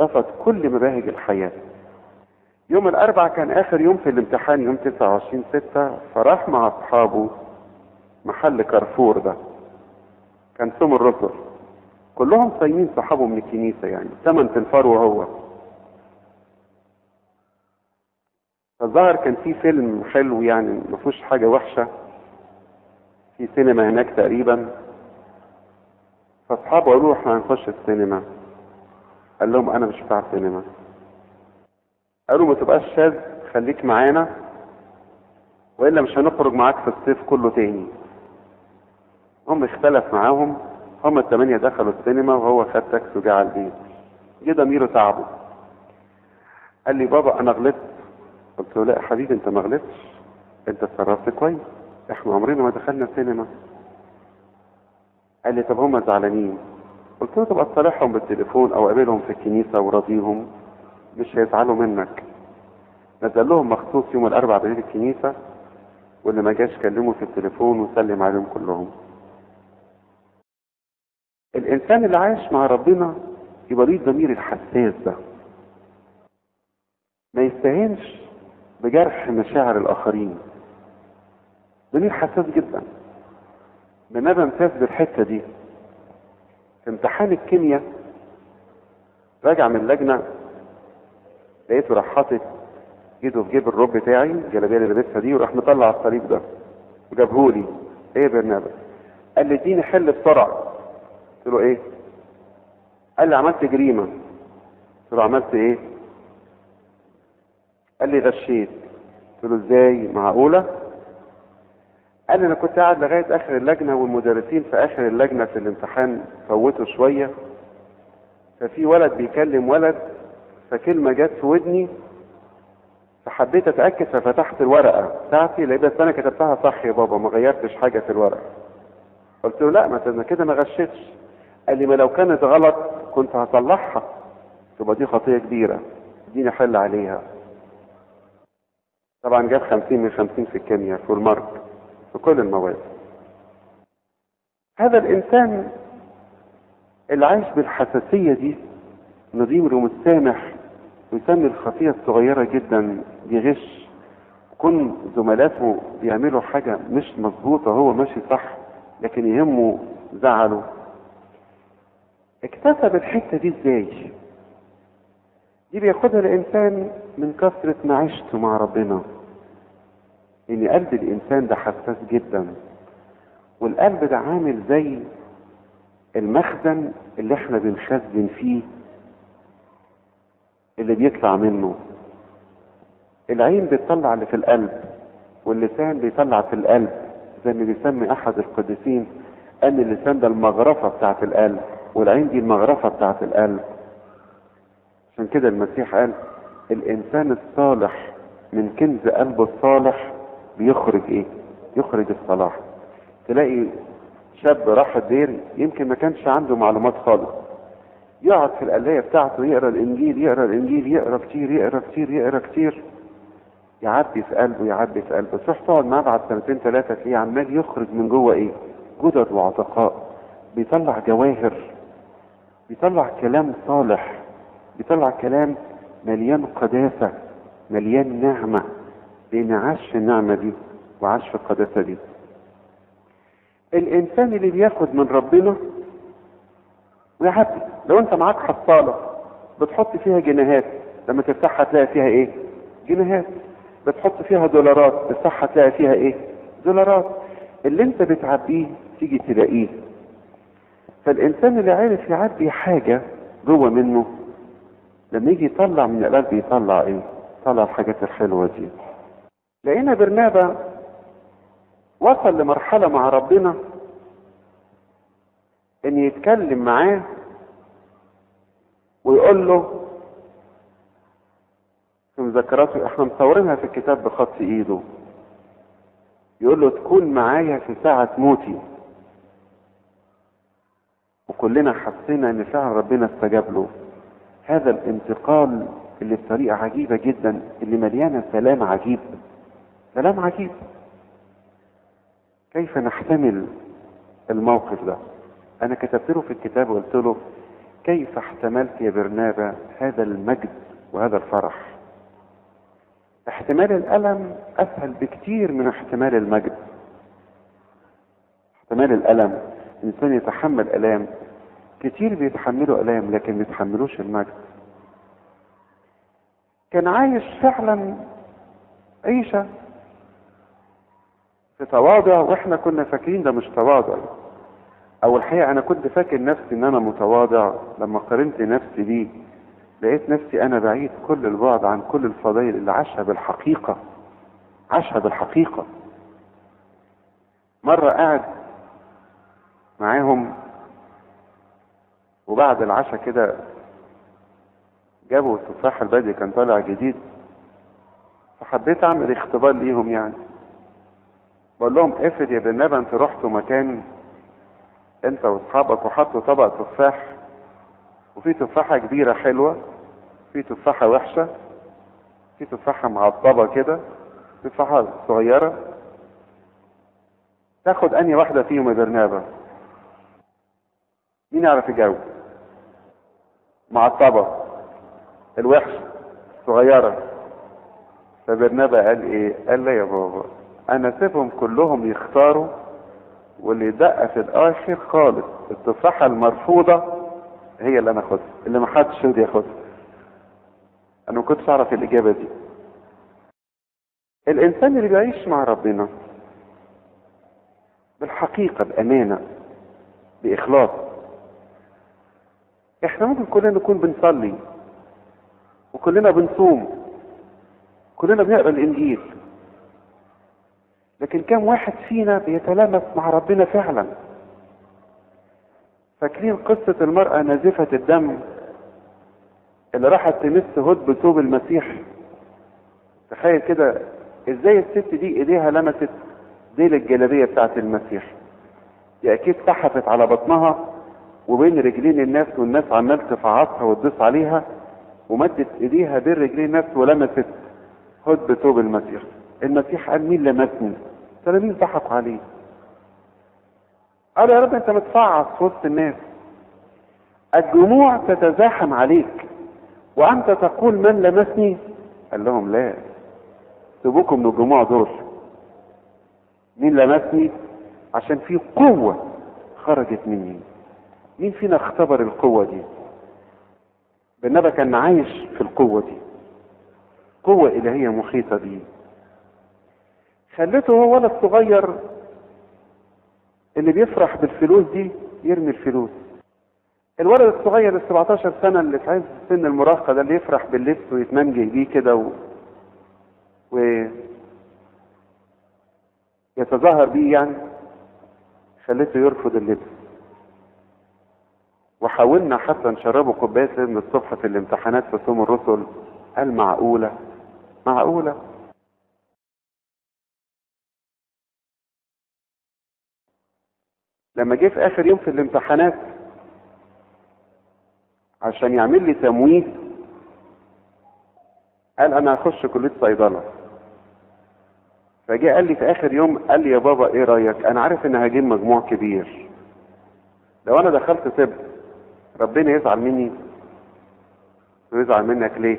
رفض كل مباهج الحياه. يوم الاربعاء كان اخر يوم في الامتحان يوم تسعة وعشرين ستة، فراح مع اصحابه محل كارفور ده، كان صوم الرسل كلهم صايمين صحابه من الكنيسه يعني ثمان تنفار وهو. فالظاهر كان في فيلم حلو يعني ما فيهوش حاجه وحشه في سينما هناك تقريبا. فاصحابه قالوا له احنا هنخش السينما، قال لهم انا مش بتاع سينما. قالوا ما تبقاش شاذ، خليك معانا والا مش هنخرج معاك في الصيف كله تاني. هم اختلف معاهم، هم الثمانيه دخلوا السينما وهو خد تاكسي وجه على البيت. جه ضميره تعبه، قال لي بابا انا غلطت. قلت له لا يا حبيبي انت ما غلطتش، انت اتصرفت كويس، احنا عمرنا ما دخلنا السينما. قال لي طب هم زعلانين. قلت له تبقى تصالحهم بالتليفون او قابلهم في الكنيسه وراضيهم مش هيزعلوا منك. نزل لهم مخصوص يوم الاربعاء بالليل الكنيسه، واللي ما جاش كلمه في التليفون وسلم عليهم كلهم. الانسان اللي عايش مع ربنا يبقى ليه الضمير الحساس ده، ما يستهينش بجرح مشاعر الاخرين. ضمير حساس جدا. بنبقى امتاز بالحته دي. في امتحان الكيمياء راجع من اللجنه، لقيته راح حاطط ايده في جيب الروب بتاعي الجلابيه اللي لابسها دي، وراح مطلع الصليب ده وجابهولي. ايه يا برنابس؟ قال لي اديني حل بسرعه. قلت له ايه؟ قال لي عملت جريمه. قلت له عملت ايه؟ قال لي غشيت. قلت له ازاي؟ معقوله؟ قال لي انا كنت قاعد لغايه اخر اللجنه، والمدرسين في اخر اللجنه في الامتحان فوتوا شويه، ففي ولد بيكلم ولد، فكلمه جت في ودني فحبيت اتاكد، ففتحت الورقه بتاعتي لقيت بس انا كتبتها صح يا بابا، ما غيرتش حاجه في الورقه. قلت له لا ما كده ما غشتش. قال لي ما لو كانت غلط كنت هصلحها، تبقى دي خطيه كبيره، اديني حل عليها. طبعا جاب خمسين من خمسين في الكيمياء، في المارك، في كل المواد. هذا الانسان اللي عايش بالحساسيه دي نظير ومتسامح ويسمي الخطيئة الصغيرة جدا يغش، يكون زملاته بيعملوا حاجة مش مظبوطة هو ماشي صح لكن يهمه زعله. اكتسب الحتة دي ازاي؟ دي بياخدها الانسان من كثرة معيشته مع ربنا، ان قلب الانسان ده حساس جدا، والقلب ده عامل زي المخزن اللي احنا بنخزن فيه اللي بيطلع منه. العين بتطلع اللي في القلب، واللسان بيطلع في القلب، زي ما بيسمي احد القديسين ان اللسان ده المغرفه بتاعت القلب، والعين دي المغرفه بتاعت القلب. عشان كده المسيح قال الانسان الصالح من كنز قلبه الصالح بيخرج ايه؟ يخرج الصلاح. تلاقي شاب راح الدير يمكن ما كانش عنده معلومات خالص، يقعد في القلاية بتاعته يقرا الانجيل يقرا الانجيل يقرا كتير يقرا كتير يقرا كتير، يعبي في قلبه يعبي في قلبه. تروح تقعد معاه بعد سنتين ثلاثة تلاقيه عمال يخرج من جوه ايه؟ جدد وعتقاء، بيطلع جواهر، بيطلع كلام صالح، بيطلع كلام مليان قداسة مليان نعمة، لأن عاش في النعمة دي وعاش في القداسة دي. الإنسان اللي بياخد من ربنا ويعبي، لو انت معاك حصاله بتحط فيها جنيهات، لما تفتحها تلاقي فيها ايه؟ جنيهات. بتحط فيها دولارات، تفتحها تلاقي فيها ايه؟ دولارات. اللي انت بتعبيه تيجي تلاقيه. فالانسان اللي عارف يعبي حاجه جوه منه لما يجي يطلع من القلب يطلع ايه؟ يطلع الحاجات الحلوه دي. لقينا برنابا وصل لمرحله مع ربنا ان يتكلم معاه ويقول له في مذكراته، احنا مصورينها في الكتاب بخط ايده، يقول له تكون معايا في ساعه موتي. وكلنا حسينا ان فعلا ربنا استجاب له. هذا الانتقال اللي بطريقه عجيبه جدا، اللي مليانه سلام عجيب، سلام عجيب. كيف نحتمل الموقف ده؟ انا كتبت له في الكتاب وقلت له كيف احتملت يا برنابا هذا المجد وهذا الفرح؟ احتمال الالم اسهل بكتير من احتمال المجد. احتمال الالم الانسان يتحمل الام، كتير بيتحملوا الام لكن ما يتحملوش المجد. كان عايش فعلا عيشه في تواضع، واحنا كنا فاكرين ده مش تواضع. او الحقيقه انا كنت فاكر نفسي ان انا متواضع، لما قارنت نفسي بيه لقيت نفسي انا بعيد كل البعد عن كل الفضائل اللي عاشها بالحقيقه. عاشها بالحقيقه. مره قاعد معاهم وبعد العشاء كده جابوا التفاح البادي، كان طالع جديد، فحبيت اعمل اختبار ليهم يعني. بقول لهم افرض يا برنابا انت رحتوا مكان انت واصحابك وحطوا طبق تفاح، وفي تفاحه كبيره حلوه، في تفاحه وحشه، في تفاحه معضبه كده، تفاحه صغيره، تاخد انهي واحده فيهم يا برنابا؟ مين يعرف يجاوب؟ معطبه، الوحشه، الصغيره. فبرنابا قال ايه؟ قال لا يا بابا، انا سيبهم كلهم يختاروا، واللي دق في الاخر خالص التفاحه المرفوضه هي اللي انا اخدها، اللي ما حدش راضي ياخدها. انا ما كنتش اعرف الاجابه دي. الانسان اللي بيعيش مع ربنا بالحقيقه، بامانه، باخلاص. احنا ممكن كلنا نكون بنصلي، وكلنا بنصوم، كلنا بنقرا الانجيل، لكن كم واحد فينا بيتلامس مع ربنا فعلا؟ فاكرين قصه المراه نازفه الدم اللي راحت تمس هود بثوب المسيح؟ تخيل كده ازاي الست دي ايديها لمست ديل الجلابيه بتاعت المسيح. دي اكيد سحفت على بطنها وبين رجلين الناس، والناس عمال تفعصها وتدوس عليها، ومدت ايديها بين رجلين الناس ولمست هود بثوب المسيح. المسيح قال مين لمسني؟ التلاميذ ضحكوا عليه، قالوا يا رب انت متفعص في وسط الناس، الجموع تتزاحم عليك وانت تقول من لمسني؟ قال لهم لا، سيبوكم من الجموع دول. مين لمسني؟ عشان في قوه خرجت مني. مين فينا اختبر القوه دي؟ برنابا كان عايش في القوه دي، قوه الهيه محيطه بيه، خلته هو ولد صغير اللي بيفرح بالفلوس دي يرمي الفلوس. الولد الصغير ال سبعتاشر سنه اللي في عز سن المراهقه ده، اللي يفرح باللبس ويتمنجه بيه كده و... ويتظاهر بيه يعني، خلته يرفض اللبس. وحاولنا حتى نشربه كوبايه لبن الصبح في الامتحانات في صوم الرسل، قال معقوله؟ معقوله؟ لما جه في اخر يوم في الامتحانات عشان يعمل لي تمويه، قال انا هخش كليه صيدله. فجاء قال لي في اخر يوم، قال لي يا بابا ايه رايك؟ انا عارف ان هجيب مجموع كبير، لو انا دخلت طب ربنا يزعل مني؟ ويزعل منك ليه؟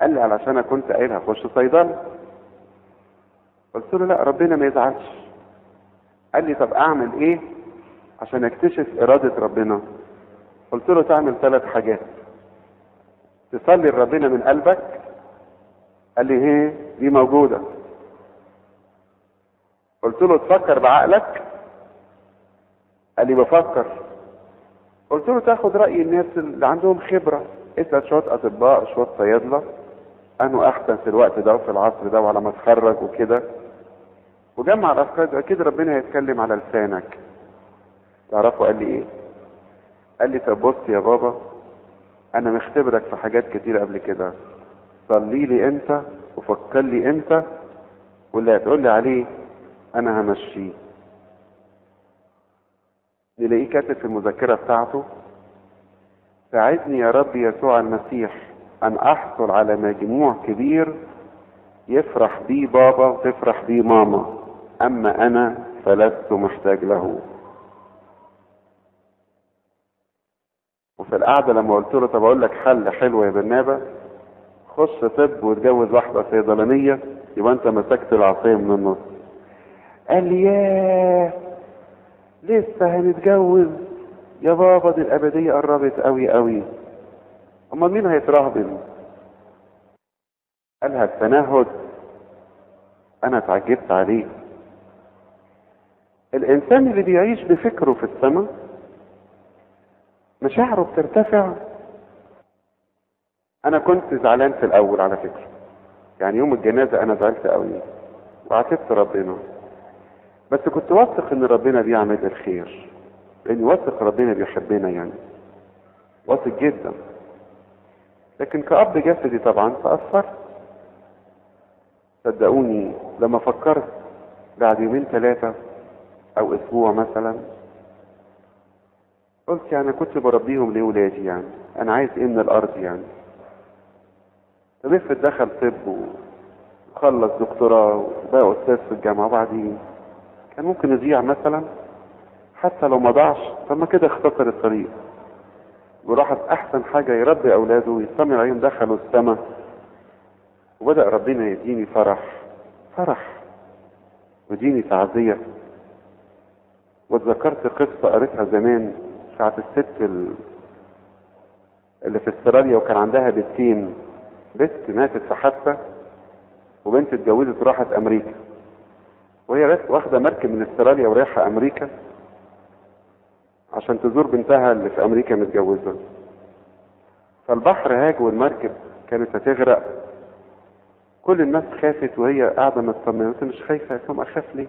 قال لي علشان انا كنت قايل هخش صيدله. قلت له لا، ربنا ما يزعلش. قال لي طب اعمل ايه عشان اكتشف اراده ربنا؟ قلت له تعمل ثلاث حاجات، تصلي لربنا من قلبك. قال لي ايه دي موجوده؟ قلت له تفكر بعقلك. قال لي بفكر. قلت له تاخد رأي الناس اللي عندهم خبرة. اسال شويه اطباء شويه صيادله انه احسن في الوقت ده وفي العصر ده وعلى ما اتخرج وكده، وجمع الافكار. اكيد ربنا هيتكلم على لسانك. تعرفوا قال لي ايه؟ قال لي طب بص يا بابا، انا مختبرك في حاجات كتير قبل كده، صلي لي انت وفكر لي انت، واللي هتقول لي عليه انا همشيه. نلاقيه كاتب في المذكره بتاعته: ساعدني يا رب يسوع المسيح ان احصل على مجموع كبير يفرح بيه بابا وتفرح بيه ماما، اما انا فلست محتاج له. وفي القعده لما قلت له طب اقول لك حل حلو يا برنابا، خش طب واتجوز واحده صيدلانيه يبقى انت مسكت العصايه من النص. قال لي ياه، لسه هنتجوز يا بابا، دي الابديه قربت قوي قوي. امال مين هيترهبن؟ قالها التنهد. انا اتعجبت عليه. الانسان اللي بيعيش بفكره في السماء مشاعره بترتفع. انا كنت زعلان في الاول على فكره، يعني يوم الجنازه انا زعلت قوي وعاتبت ربنا، بس كنت واثق ان ربنا بيعمل الخير، لاني واثق ربنا بيحبنا، يعني واثق جدا. لكن كأب جسدي طبعا تأثرت. صدقوني لما فكرت بعد يومين ثلاثه او اسبوع مثلا، قلت يعني كنت بربيهم ليه ولادي؟ يعني انا عايز ايه من الارض يعني؟ طب افرض دخل طب وخلص دكتوراه وبقى استاذ في الجامعه، وبعدين كان ممكن يضيع مثلا، حتى لو ما ضاعش طب ما كده اختصر الطريق وراحت. احسن حاجه يربي اولاده ويستمر عليهم. دخلوا السما وبدا ربنا يديني فرح فرح ويديني تعزيه. واتذكرت قصه قريتها زمان ساعه الست اللي في استراليا وكان عندها بنتين، بنت ماتت في حادثه وبنت اتجوزت وراحت امريكا، وهي واخده مركب من استراليا ورايحه امريكا عشان تزور بنتها اللي في امريكا متجوزه. فالبحر هاج والمركب كانت هتغرق. كل الناس خافت وهي قاعده مطمنه، قلت مش خايفه، قلت لهم اخاف ليه؟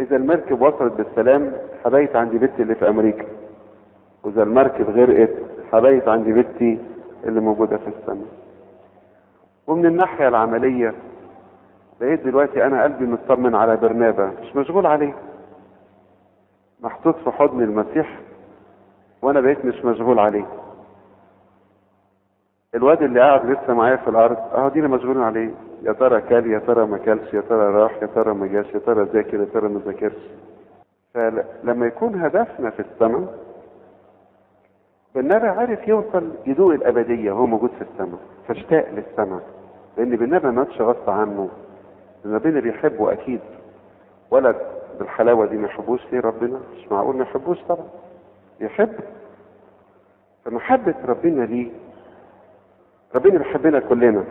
اذا المركب وصلت بالسلام حبيت عندي بنتي اللي في امريكا، واذا المركب غرقت حبيت عندي بنتي اللي موجوده في السماء. ومن الناحيه العمليه بقيت دلوقتي انا قلبي مطمن على برنابا، مش مشغول عليه، محطوط في حضن المسيح وانا بقيت مش مشغول عليه. الواد اللي قاعد لسه معايا في الارض اهو دينا مشغولين عليه، يا ترى كال، يا ترى ما كلش، يا ترى راح، يا ترى ما جاش، يا ترى ذاكر، يا ترى ما ذاكرش. فلما يكون هدفنا في السماء، برنابا عارف يوصل يدوق الابديه وهو موجود في السماء، فاشتاق للسماء، لان برنابا ما ماتش غصب عنه، ربنا بيحبه اكيد. ولد بالحلاوه دي ما يحبوش ليه ربنا؟ مش معقول ما يحبوش، طبعا يحب. فمحبه ربنا ليه، ربنا بيحبنا كلنا،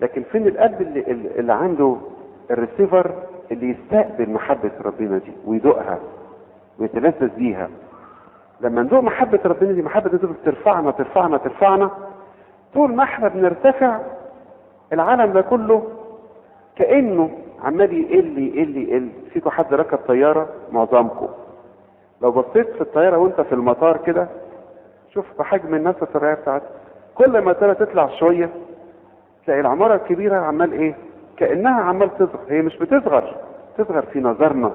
لكن فين الاب اللي, اللي عنده الريسيفر اللي يستقبل محبه ربنا دي ويدوقها ويتلذذ بيها؟ لما ندوق محبه ربنا دي، محبه ربنا بترفعنا ترفعنا ترفعنا. طول ما احنا بنرتفع العالم ده كله كانه عمال يقل يقل يقل. فيكم حد ركب طياره؟ معظمكم. لو بصيت في الطياره وانت في المطار كده شوف بحجم الناس الطياره بتاعتك، كل ما الطياره تطلع شويه تلاقي العماره الكبيره عمال ايه؟ كانها عمال تصغر. هي مش بتصغر، تصغر في نظرنا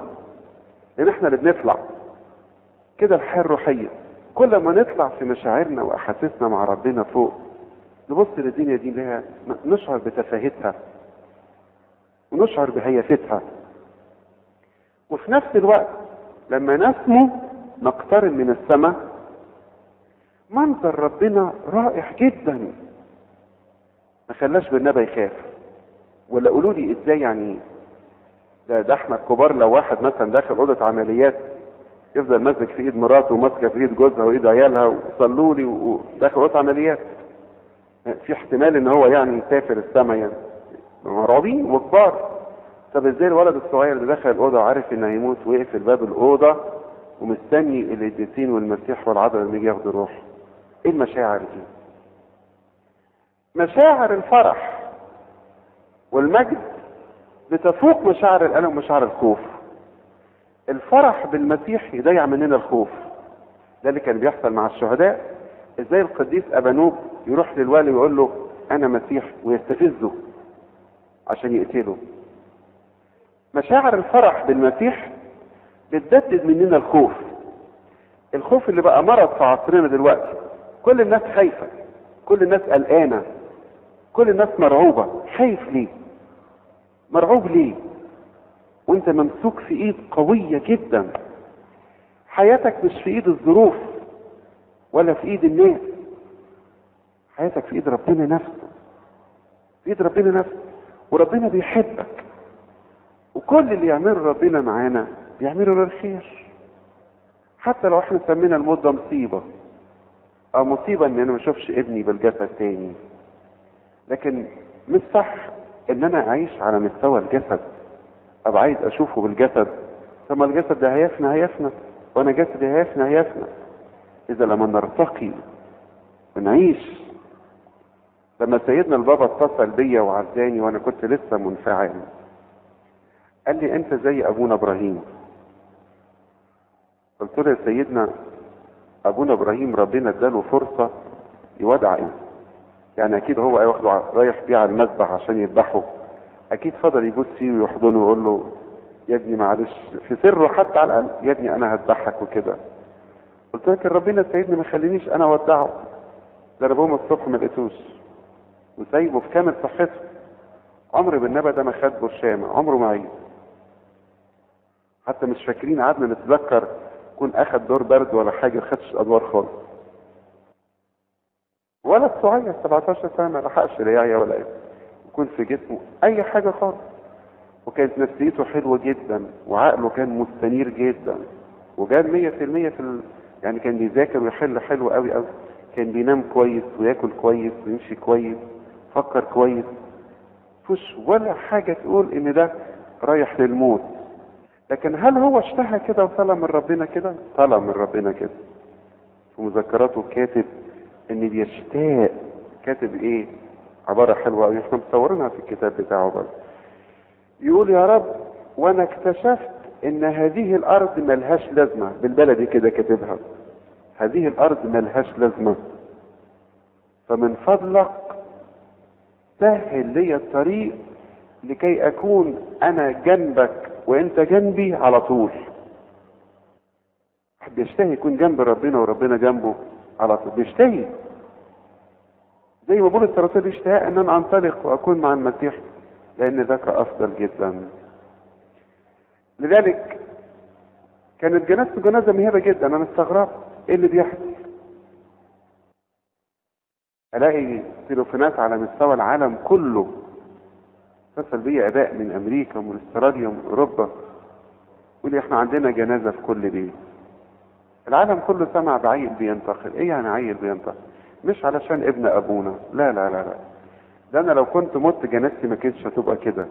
لان احنا اللي بنطلع كده. الحياه الروحيه كل ما نطلع في مشاعرنا واحاسيسنا مع ربنا فوق، نبص للدنيا دي لها، نشعر بتفاهتها ونشعر بهيافتها. وفي نفس الوقت لما نسمو نقترب من السماء، منظر ربنا رائع جدا. ما خلاش برنابا يخاف. ولا قولوا لي ازاي يعني؟ ده ده احنا الكبار لو واحد مثلا داخل اوضه عمليات يفضل ماسك في ايد مراته وماسكه في ايد جوزها وايد عيالها وصلوا لي، وداخل اوضه عمليات في احتمال ان هو يعني يسافر السماء، يعني مرعوبين وكبار. طب ازاي الولد الصغير اللي دخل الاوضه وعارف انه هيموت ويقفل باب الاوضه ومستني القديسين والمسيح والعذراء اللي يجي ياخدوا روحه؟ ايه المشاعر دي؟ مشاعر الفرح والمجد بتفوق مشاعر الألم ومشاعر الخوف. الفرح بالمسيح يضيع مننا الخوف. ده اللي كان بيحصل مع الشهداء. ازاي القديس أبانوب يروح للوالي ويقول له أنا مسيح ويستفزه عشان يقتله؟ مشاعر الفرح بالمسيح بتجدد مننا الخوف. الخوف اللي بقى مرض في عصرنا دلوقتي، كل الناس خايفة، كل الناس قلقانة، كل الناس مرعوبة. خايف ليه؟ مرعوب ليه وانت ممسوك في ايد قوية جدا؟ حياتك مش في ايد الظروف ولا في ايد الناس، حياتك في ايد ربنا نفسه، في ايد ربنا نفسه. وربنا بيحبك، وكل اللي يعمله ربنا معانا بيعمله للخير، حتى لو احنا سمينا المدة مصيبة. اه مصيبة ان انا ما اشوفش ابني بالجسد تاني، لكن مش صح ان انا اعيش على مستوى الجسد، ابقى عايز اشوفه بالجسد. ثم الجسد ده هيفنى هيفنى وانا جسدي هيفنى هيفنى. اذا لما نرتقي ونعيش، لما سيدنا البابا اتصل بيا وعزاني وانا كنت لسه منفعل، قال لي انت زي ابونا ابراهيم. قلت له يا سيدنا، ابونا ابراهيم ربنا اداله فرصه يودع ايه؟ يعني اكيد هو واخده رايح بيه على المذبح عشان يذبحه، اكيد فضل يبوس فيه ويحضنه ويقول له يا ابني معلش، في سره حتى على الاقل، يا ابني انا هذبحك وكده. قلت لك ربنا سيدنا ما خلينيش انا اودعه، ده ربهم الصبح ما لقيتوش وسايبه في كامل صحته. عمرو بن نبه ده ما خد برشامه، عمره ما عيد، حتى مش فاكرين قعدنا نتذكر يكون اخد دور برد ولا حاجه، ما خدش ادوار خالص. ولا الصغير سبعتاشر سنه ما لحقش رياعيه ولا ايه، يكون في جسمه اي حاجه خالص. وكانت نفسيته حلوه جدا، وعقله كان مستنير جدا، وجاب مية في المية في ال... يعني كان بيذاكر ويحل حلو قوي قوي، كان بينام كويس وياكل كويس ويمشي كويس، فكر كويس، مفيش ولا حاجه تقول ان ده رايح للموت. لكن هل هو اشتهى كده وطلع من ربنا كده؟ طلع من ربنا كده. في مذكراته كاتب ان بيشتاق، كاتب ايه؟ عباره حلوه قوي احنا مصورينها في الكتاب بتاعه برضه. يقول يا رب وانا اكتشفت ان هذه الارض ملهاش لازمه، بالبلدي كده كاتبها، هذه الارض ملهاش لازمه، فمن فضلك سهل لي الطريق لكي اكون انا جنبك وانت جنبي على طول. حد يشتهي يكون جنب ربنا وربنا جنبه على طول، بيشتهي زي ما بولس الرسول اشتهى ان انا انطلق واكون مع المسيح لان ذاك افضل جدا. لذلك كانت جنازته جنازه مهيبه جدا. انا استغربت ايه اللي بيحصل، الاقي تليفونات على مستوى العالم كله، اتصل بيا اباء من امريكا ومن استراليا ومن اوروبا، يقول لي احنا عندنا جنازه في كل بيت. العالم كله سمع بعيل بينتقل. ايه يعني عيل بينتقل؟ مش علشان ابن ابونا، لا لا لا لا، ده انا لو كنت مت جنازتي ما كانتش هتبقى كده،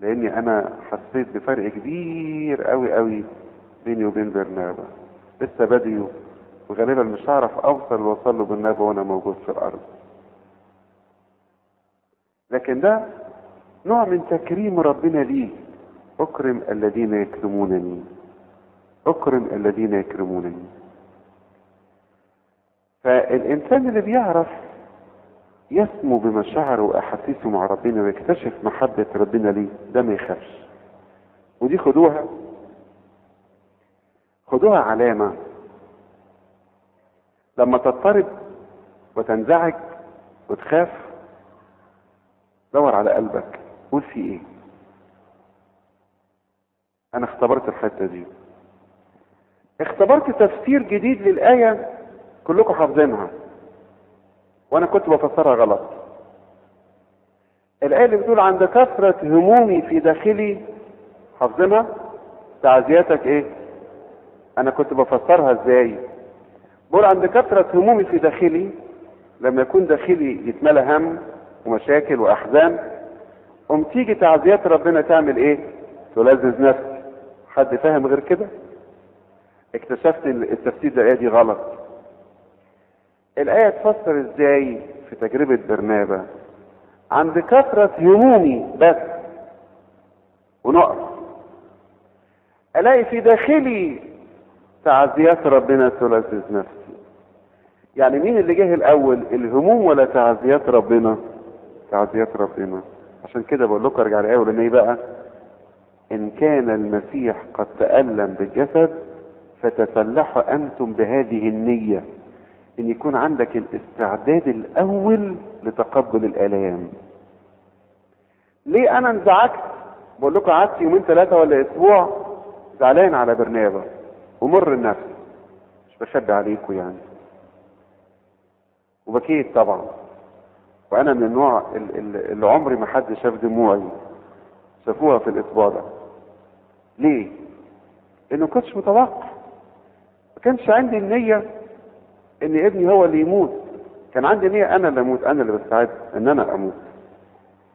لاني انا حسيت بفرق كبير قوي قوي بيني وبين برنابا، لسه بادئه وغالبا مش هعرف اوصل واوصل له برنابا وانا موجود في الارض. لكن ده نوع من تكريم ربنا ليه. اكرم الذين يكرمونني، اكرم الذين يكرمونني. فالانسان اللي بيعرف يسمو بمشاعره واحاسيسه مع ربنا ويكتشف محبه ربنا ليه، ده ما يخافش. ودي خدوها خدوها علامه. لما تضطرب وتنزعج وتخاف، دور على قلبك، قول في ايه؟ انا اختبرت الحته دي، اختبرت تفسير جديد للآية كلكم حافظينها وانا كنت بفسرها غلط. الآية اللي بتقول عند كثرة همومي في داخلي، حافظينها؟ تعزياتك ايه؟ انا كنت بفسرها ازاي؟ بقول عند كثرة همومي في داخلي، لما يكون داخلي يتملى هم ومشاكل واحزان، قوم تيجي تعزيات ربنا تعمل ايه؟ تلذذ نفسي. حد فاهم غير كده؟ اكتشفت التفسير ده دي غلط. الآية تفسر ازاي في تجربة برنابا؟ عند كثرة همومي بس ونقص الاقي في داخلي تعزيات ربنا تلذذ نفسي. يعني مين اللي جه الاول، الهموم ولا تعزيات ربنا؟ تعزيات ربنا. عشان كده بقول لكم ارجع للايه لان ايه بقى؟ ان كان المسيح قد تألم بالجسد فتفلحوا انتم بهذه النية، ان يكون عندك الاستعداد الاول لتقبل الالام. ليه انا انزعجت؟ بقول لكم قعدت يومين ثلاثه ولا اسبوع زعلان على برنابا ومر النفس، مش بشد عليكم يعني، وبكيت طبعا. وانا من النوع اللي عمري ما حد شاف دموعي، شافوها في الاسبوع ده. ليه؟ لانه ما كنتش متوقع، ما كانش عندي النيه ان ابني هو اللي يموت، كان عندي نيه انا اللي اموت، انا اللي بستعد ان انا اموت،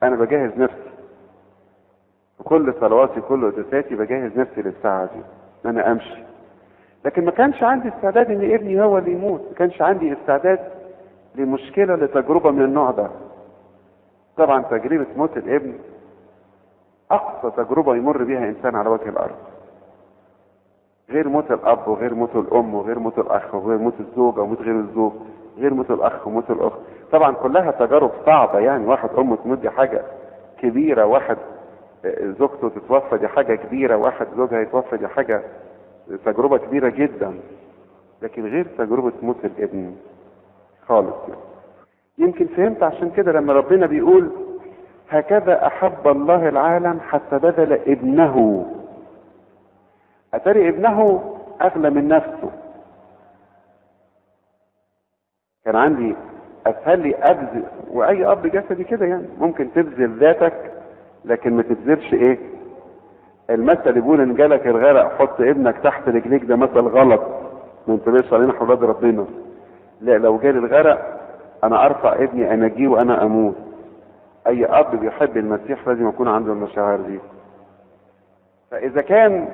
انا بجهز نفسي وكل صلواتي كل قدساتي بجهز نفسي للساعه دي ان انا امشي. لكن ما كانش عندي استعداد ان ابني هو اللي يموت، ما كانش عندي استعداد لمشكله لتجربه من النوع ده. طبعا تجربه موت الابن اقصى تجربه يمر بيها انسان على وجه الارض، غير موت الاب وغير موت الام وغير موت الاخ وغير موت الزوجه وموت غير الزوج، غير موت الاخ وموت الاخت. طبعا كلها تجارب صعبه، يعني واحد امه تموت دي حاجه كبيره، واحد زوجته تتوفى دي حاجه كبيره، واحد زوجها يتوفى دي حاجه تجربه كبيره جدا، لكن غير تجربه موت الابن خالص. يمكن فهمت عشان كده لما ربنا بيقول هكذا احب الله العالم حتى بذل ابنه، اتاري ابنه اغلى من نفسه. كان عندي اسهل لي ابذل، واي اب جسدي كده يعني، ممكن تبذل ذاتك لكن ما تبذلش ايه؟ المثل اللي بيقول ان جالك الغرق حط ابنك تحت رجليك، ده مثل غلط ما ينطبقش علينا اولاد ربنا. لا، لو جالي الغرق انا ارفع ابني انجيه وانا اموت. اي اب بيحب المسيح لازم يكون عنده المشاعر دي. فاذا كان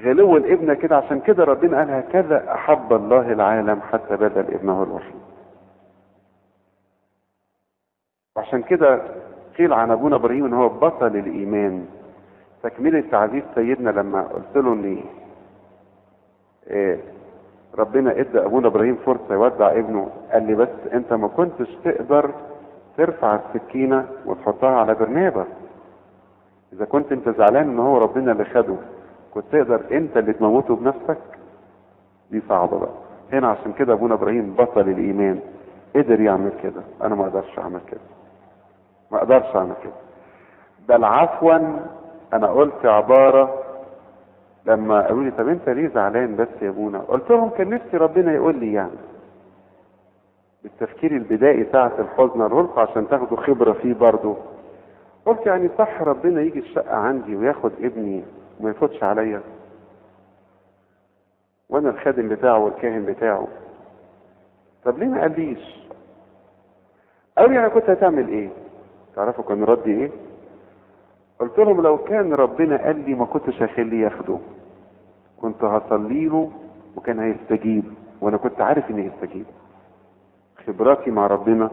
غلو الابن كده، عشان كده ربنا قال هكذا احب الله العالم حتى بذل ابنه الوحيد. وعشان كده قيل عن ابونا ابراهيم ان هو بطل الايمان. تكمله تعزيز سيدنا لما قلت له ان إيه ربنا ادى ابونا ابراهيم فرصه يودع ابنه، قال لي بس انت ما كنتش تقدر ترفع السكينه وتحطها على برنابا. اذا كنت انت زعلان ان هو ربنا اللي خده، كنت تقدر انت اللي تموته بنفسك؟ دي صعبه بقى. هنا عشان كده ابونا ابراهيم بطل الايمان، قدر يعمل كده، انا ما اقدرش اعمل كده، ما اقدرش اعمل كده. بل عفوا انا قلت عباره لما قالوا لي طب انت ليه زعلان بس يا ابونا؟ قلت لهم كان نفسي ربنا يقول لي يعني. التفكير البدائي ساعه الحزن الرلق عشان تاخدوا خبره فيه برضه. قلت يعني صح ربنا يجي الشقه عندي وياخد ابني وما يفوتش عليا، وانا الخادم بتاعه والكاهن بتاعه، طب ليه ما قاليش؟ قالوا لي انا كنت هتعمل ايه؟ تعرفوا كان ردي ايه؟ قلت لهم لو كان ربنا قال لي ما كنتش هخليه ياخده، كنت هصلي له وكان هيستجيب، وانا كنت عارف انه هيستجيب. خبراتي مع ربنا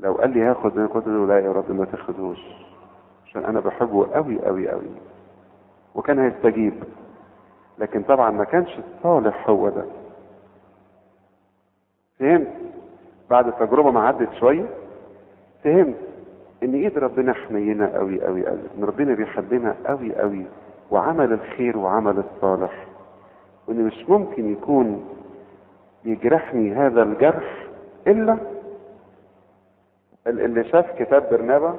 لو قال لي هاخد انا كنت اقول له لا يا رب ما تاخدهوش، عشان انا بحبه قوي قوي قوي، وكان هيستجيب. لكن طبعا ما كانش الصالح هو ده. فهمت بعد التجربه ما عدت شويه، فهمت ان ايد ربنا حنينه قوي قوي قوي، ان ربنا بيحبنا قوي قوي وعمل الخير وعمل الصالح، وان مش ممكن يكون بيجرحني هذا الجرح الا اللي شاف كتاب برنابا.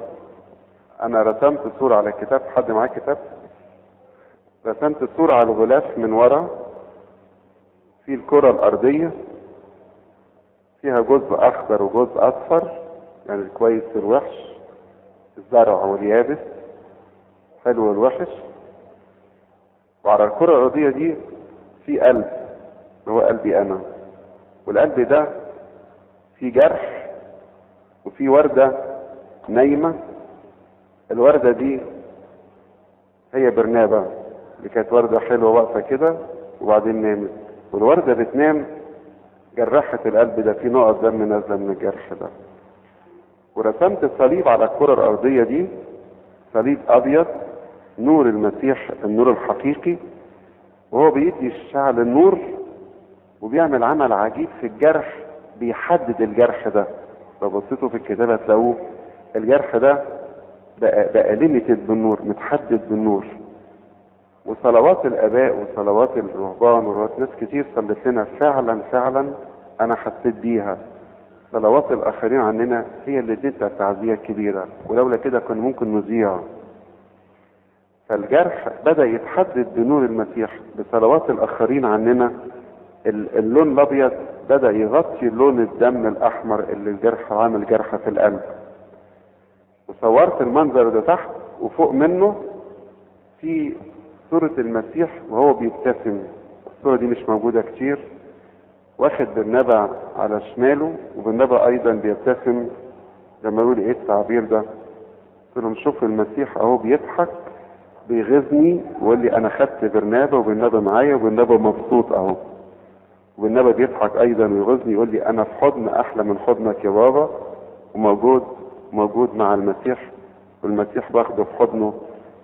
انا رسمت صوره على الكتاب، حد معاه كتاب؟ رسمت الصورة على الغلاف من ورا، في الكرة الأرضية فيها جزء أخضر وجزء أصفر، يعني الكويس والوحش، الزرع واليابس، حلو والوحش، وعلى الكرة الأرضية دي في قلب هو قلبي أنا، والقلب ده في جرح وفي وردة نايمة، الوردة دي هي برنابا اللي كانت وردة حلوة واقفة كده وبعدين نامت، والوردة بتنام جرحت القلب، ده في نقط دم نازله من الجرح ده. ورسمت الصليب على الكره الارضيه دي، صليب ابيض نور المسيح، النور الحقيقي، وهو بيدي الشعل النور وبيعمل عمل عجيب في الجرح، بيحدد الجرح ده. لو بصيتوا في الكتابه هتلاقوه الجرح ده بقى, بقى ليميتد بالنور، متحدد بالنور. وصلوات الاباء وصلوات الرهبان وصلوات ناس كتير صلت لنا فعلا فعلا انا حسيت بيها. صلوات الاخرين عننا هي اللي ادتنا تعزيه كبيره، ولولا كده كان ممكن نذيع. فالجرح بدا يتحدد بنور المسيح، بصلوات الاخرين عننا اللون الابيض بدا يغطي لون الدم الاحمر اللي الجرح عامل جرحه في القلب. وصورت المنظر ده تحت، وفوق منه في صورة المسيح وهو بيبتسم. الصورة دي مش موجودة كتير. واخد بالنبع على شماله، وبالنبع أيضا بيبتسم. لما يقول إيه التعبير ده؟ قلت لهم شوف المسيح أهو بيضحك بيغزني ويقول لي أنا خدت برنابة وبرنابة معايا وبرنابة مبسوط أهو. وبرنابة بيضحك أيضا ويغزني يقول لي أنا في حضن أحلى من حضنك يا بابا، وموجود موجود مع المسيح، والمسيح باخده في حضنه.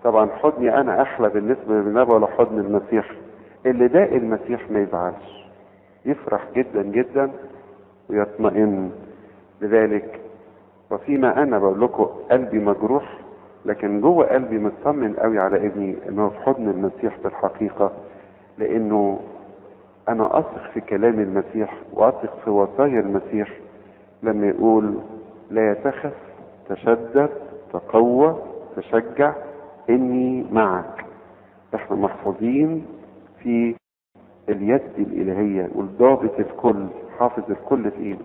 طبعا حضني انا احلى بالنسبه للنبي ولا حضن المسيح؟ اللي داق المسيح ما يزعلش، يفرح جدا جدا ويطمئن. لذلك وفيما انا بقول لكم قلبي مجروح، لكن جوه قلبي مطمن قوي على ابني انه في حضن المسيح بالحقيقه، لانه انا اثق في كلام المسيح واثق في وصايا المسيح لما يقول لا تخف، تشدد، تقوى، تشجع، إني معك. إحنا محفوظين في اليد الإلهية والضابط الكل، حافظ الكل في إيده.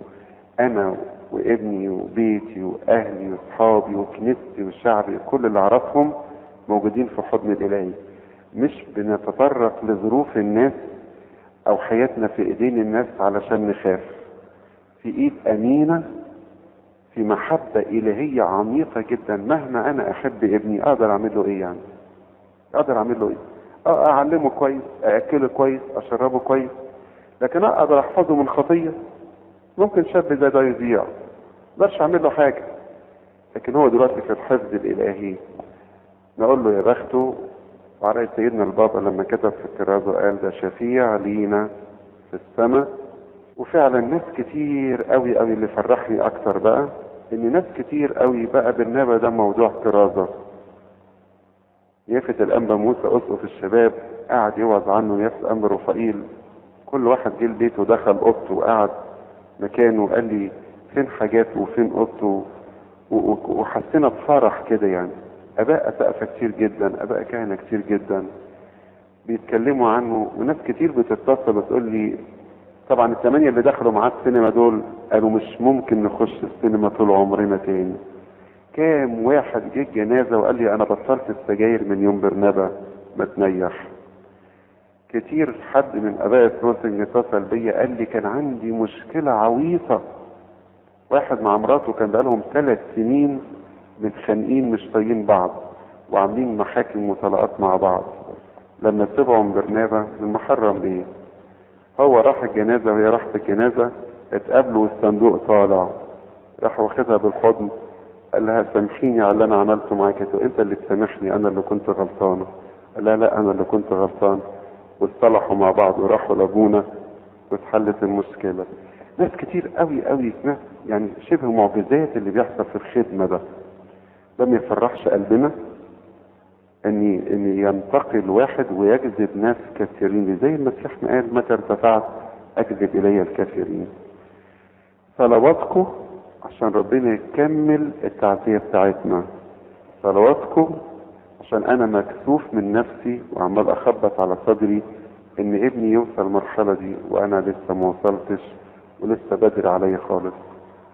أنا وابني وبيتي وأهلي وأصحابي وكنيستي وشعبي، كل اللي أعرفهم موجودين في حضن الإلهي. مش بنتطرق لظروف الناس أو حياتنا في إيدين الناس علشان نخاف. في إيد أمينة، في محبة إلهية عميقة جدا. مهما أنا أحب ابني أقدر أعمل له إيه يعني؟ أقدر أعمل له إيه؟ أه أعلمه كويس، أأكله كويس، أشربه كويس، لكن أقدر أحفظه من خطية. ممكن شاب زي ده يضيع، ما أقدرش أعمل له حاجة، لكن هو دلوقتي في الحفظ الإلهي. نقول له يا بخته. وعلى رأي سيدنا البابا لما كتب في الكرازة قال ده شفيع لينا في السماء. وفعلا ناس كتير قوي قوي، اللي فرحني أكتر بقى ان ناس كتير قوي بقى برنابة ده موضوع كرازة. يافت الأنبا موسى أسقف الشباب قعد يوعظ عنه، يافت أنبا رفائيل، كل واحد جه لبيته دخل أوضته وقعد مكانه وقال لي فين حاجاته وفين أوضته، وحسينا بفرح كده يعني. آباء أسقفة كتير جدا، آباء كهنة كتير جدا بيتكلموا عنه، وناس كتير بتتصل وتقول لي. طبعا الثمانية اللي دخلوا معاه السينما دول قالوا مش ممكن نخش السينما طول عمرنا تاني. كام واحد جه الجنازة وقال لي انا بطلت السجاير من يوم برنابة ما تنيح. كتير حد من اباء السروسنج اتصل بيا قال لي كان عندي مشكلة عويصة، واحد مع مراته كان بقالهم ثلاث سنين متخانقين مش طايقين بعض وعاملين محاكم وطلاقات مع بعض. لما سمعوا من برنابة المحرم ليه هو راح الجنازة وهي راحت الجنازة، اتقابلوا والصندوق طالع، راح واخدها بالحضن قال لها سامحيني على اللي انا عملته معاك، انت اللي تسامحني، انا اللي كنت غلطانة. قال لها لا انا اللي كنت غلطان، واتصالحوا مع بعض وراحوا لابونا واتحلت المشكلة. ناس كتير قوي قوي، ناس يعني شبه معجزات اللي بيحصل في الخدمة ده. ده ما يفرحش قلبنا ان ان ينتقل واحد ويجذب ناس كثيرين، زي المسيح ما قال متى ارتفعت اجذب الي الكثيرين. صلواتكم عشان ربنا يكمل التعزيه بتاعتنا، صلواتكم عشان انا مكسوف من نفسي وعمال اخبط على صدري ان ابني يوصل المرحله دي وانا لسه ما وصلتش ولسه بدري عليا خالص.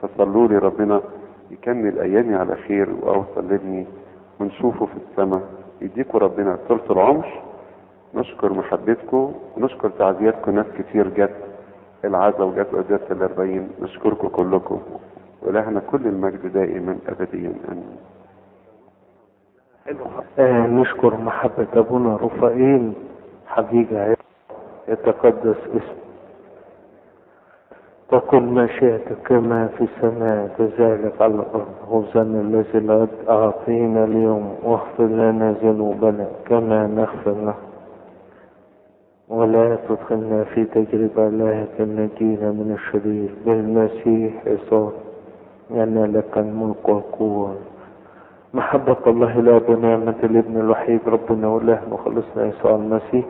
فصلوا لي ربنا يكمل ايامي على خير واوصل لابني ونشوفه في السماء. يديكوا ربنا طولة العمر. نشكر محبتكم ونشكر تعزياتكم. ناس كتير جت العزا وجت قداس الأربعين. نشكركم كلكم ولهنا كل المجد دائما أبديا آمين. آه نشكر محبة أبونا رفائيل، حقيقة يتقدس اسمه. وكل مشيئتك كما في السماء كذلك على الأرض. خبزنا الذي الأرض أعطينا اليوم، واغفر لنا ذنوبنا كما نغفر لهم، ولا تدخلنا في تجربة، لكن نجينا من الشرير بالمسيح يسوع، لأن لك الملك والقوة. محبة الله الآب ونعمة الابن الوحيد ربنا وإلهنا وخلصنا يسوع المسيح،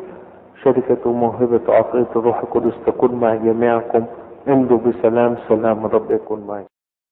شركة وموهبة وعطية الروح القدس تكون مع جميعكم. امضوا بسلام، سلام الرب يكون معكم.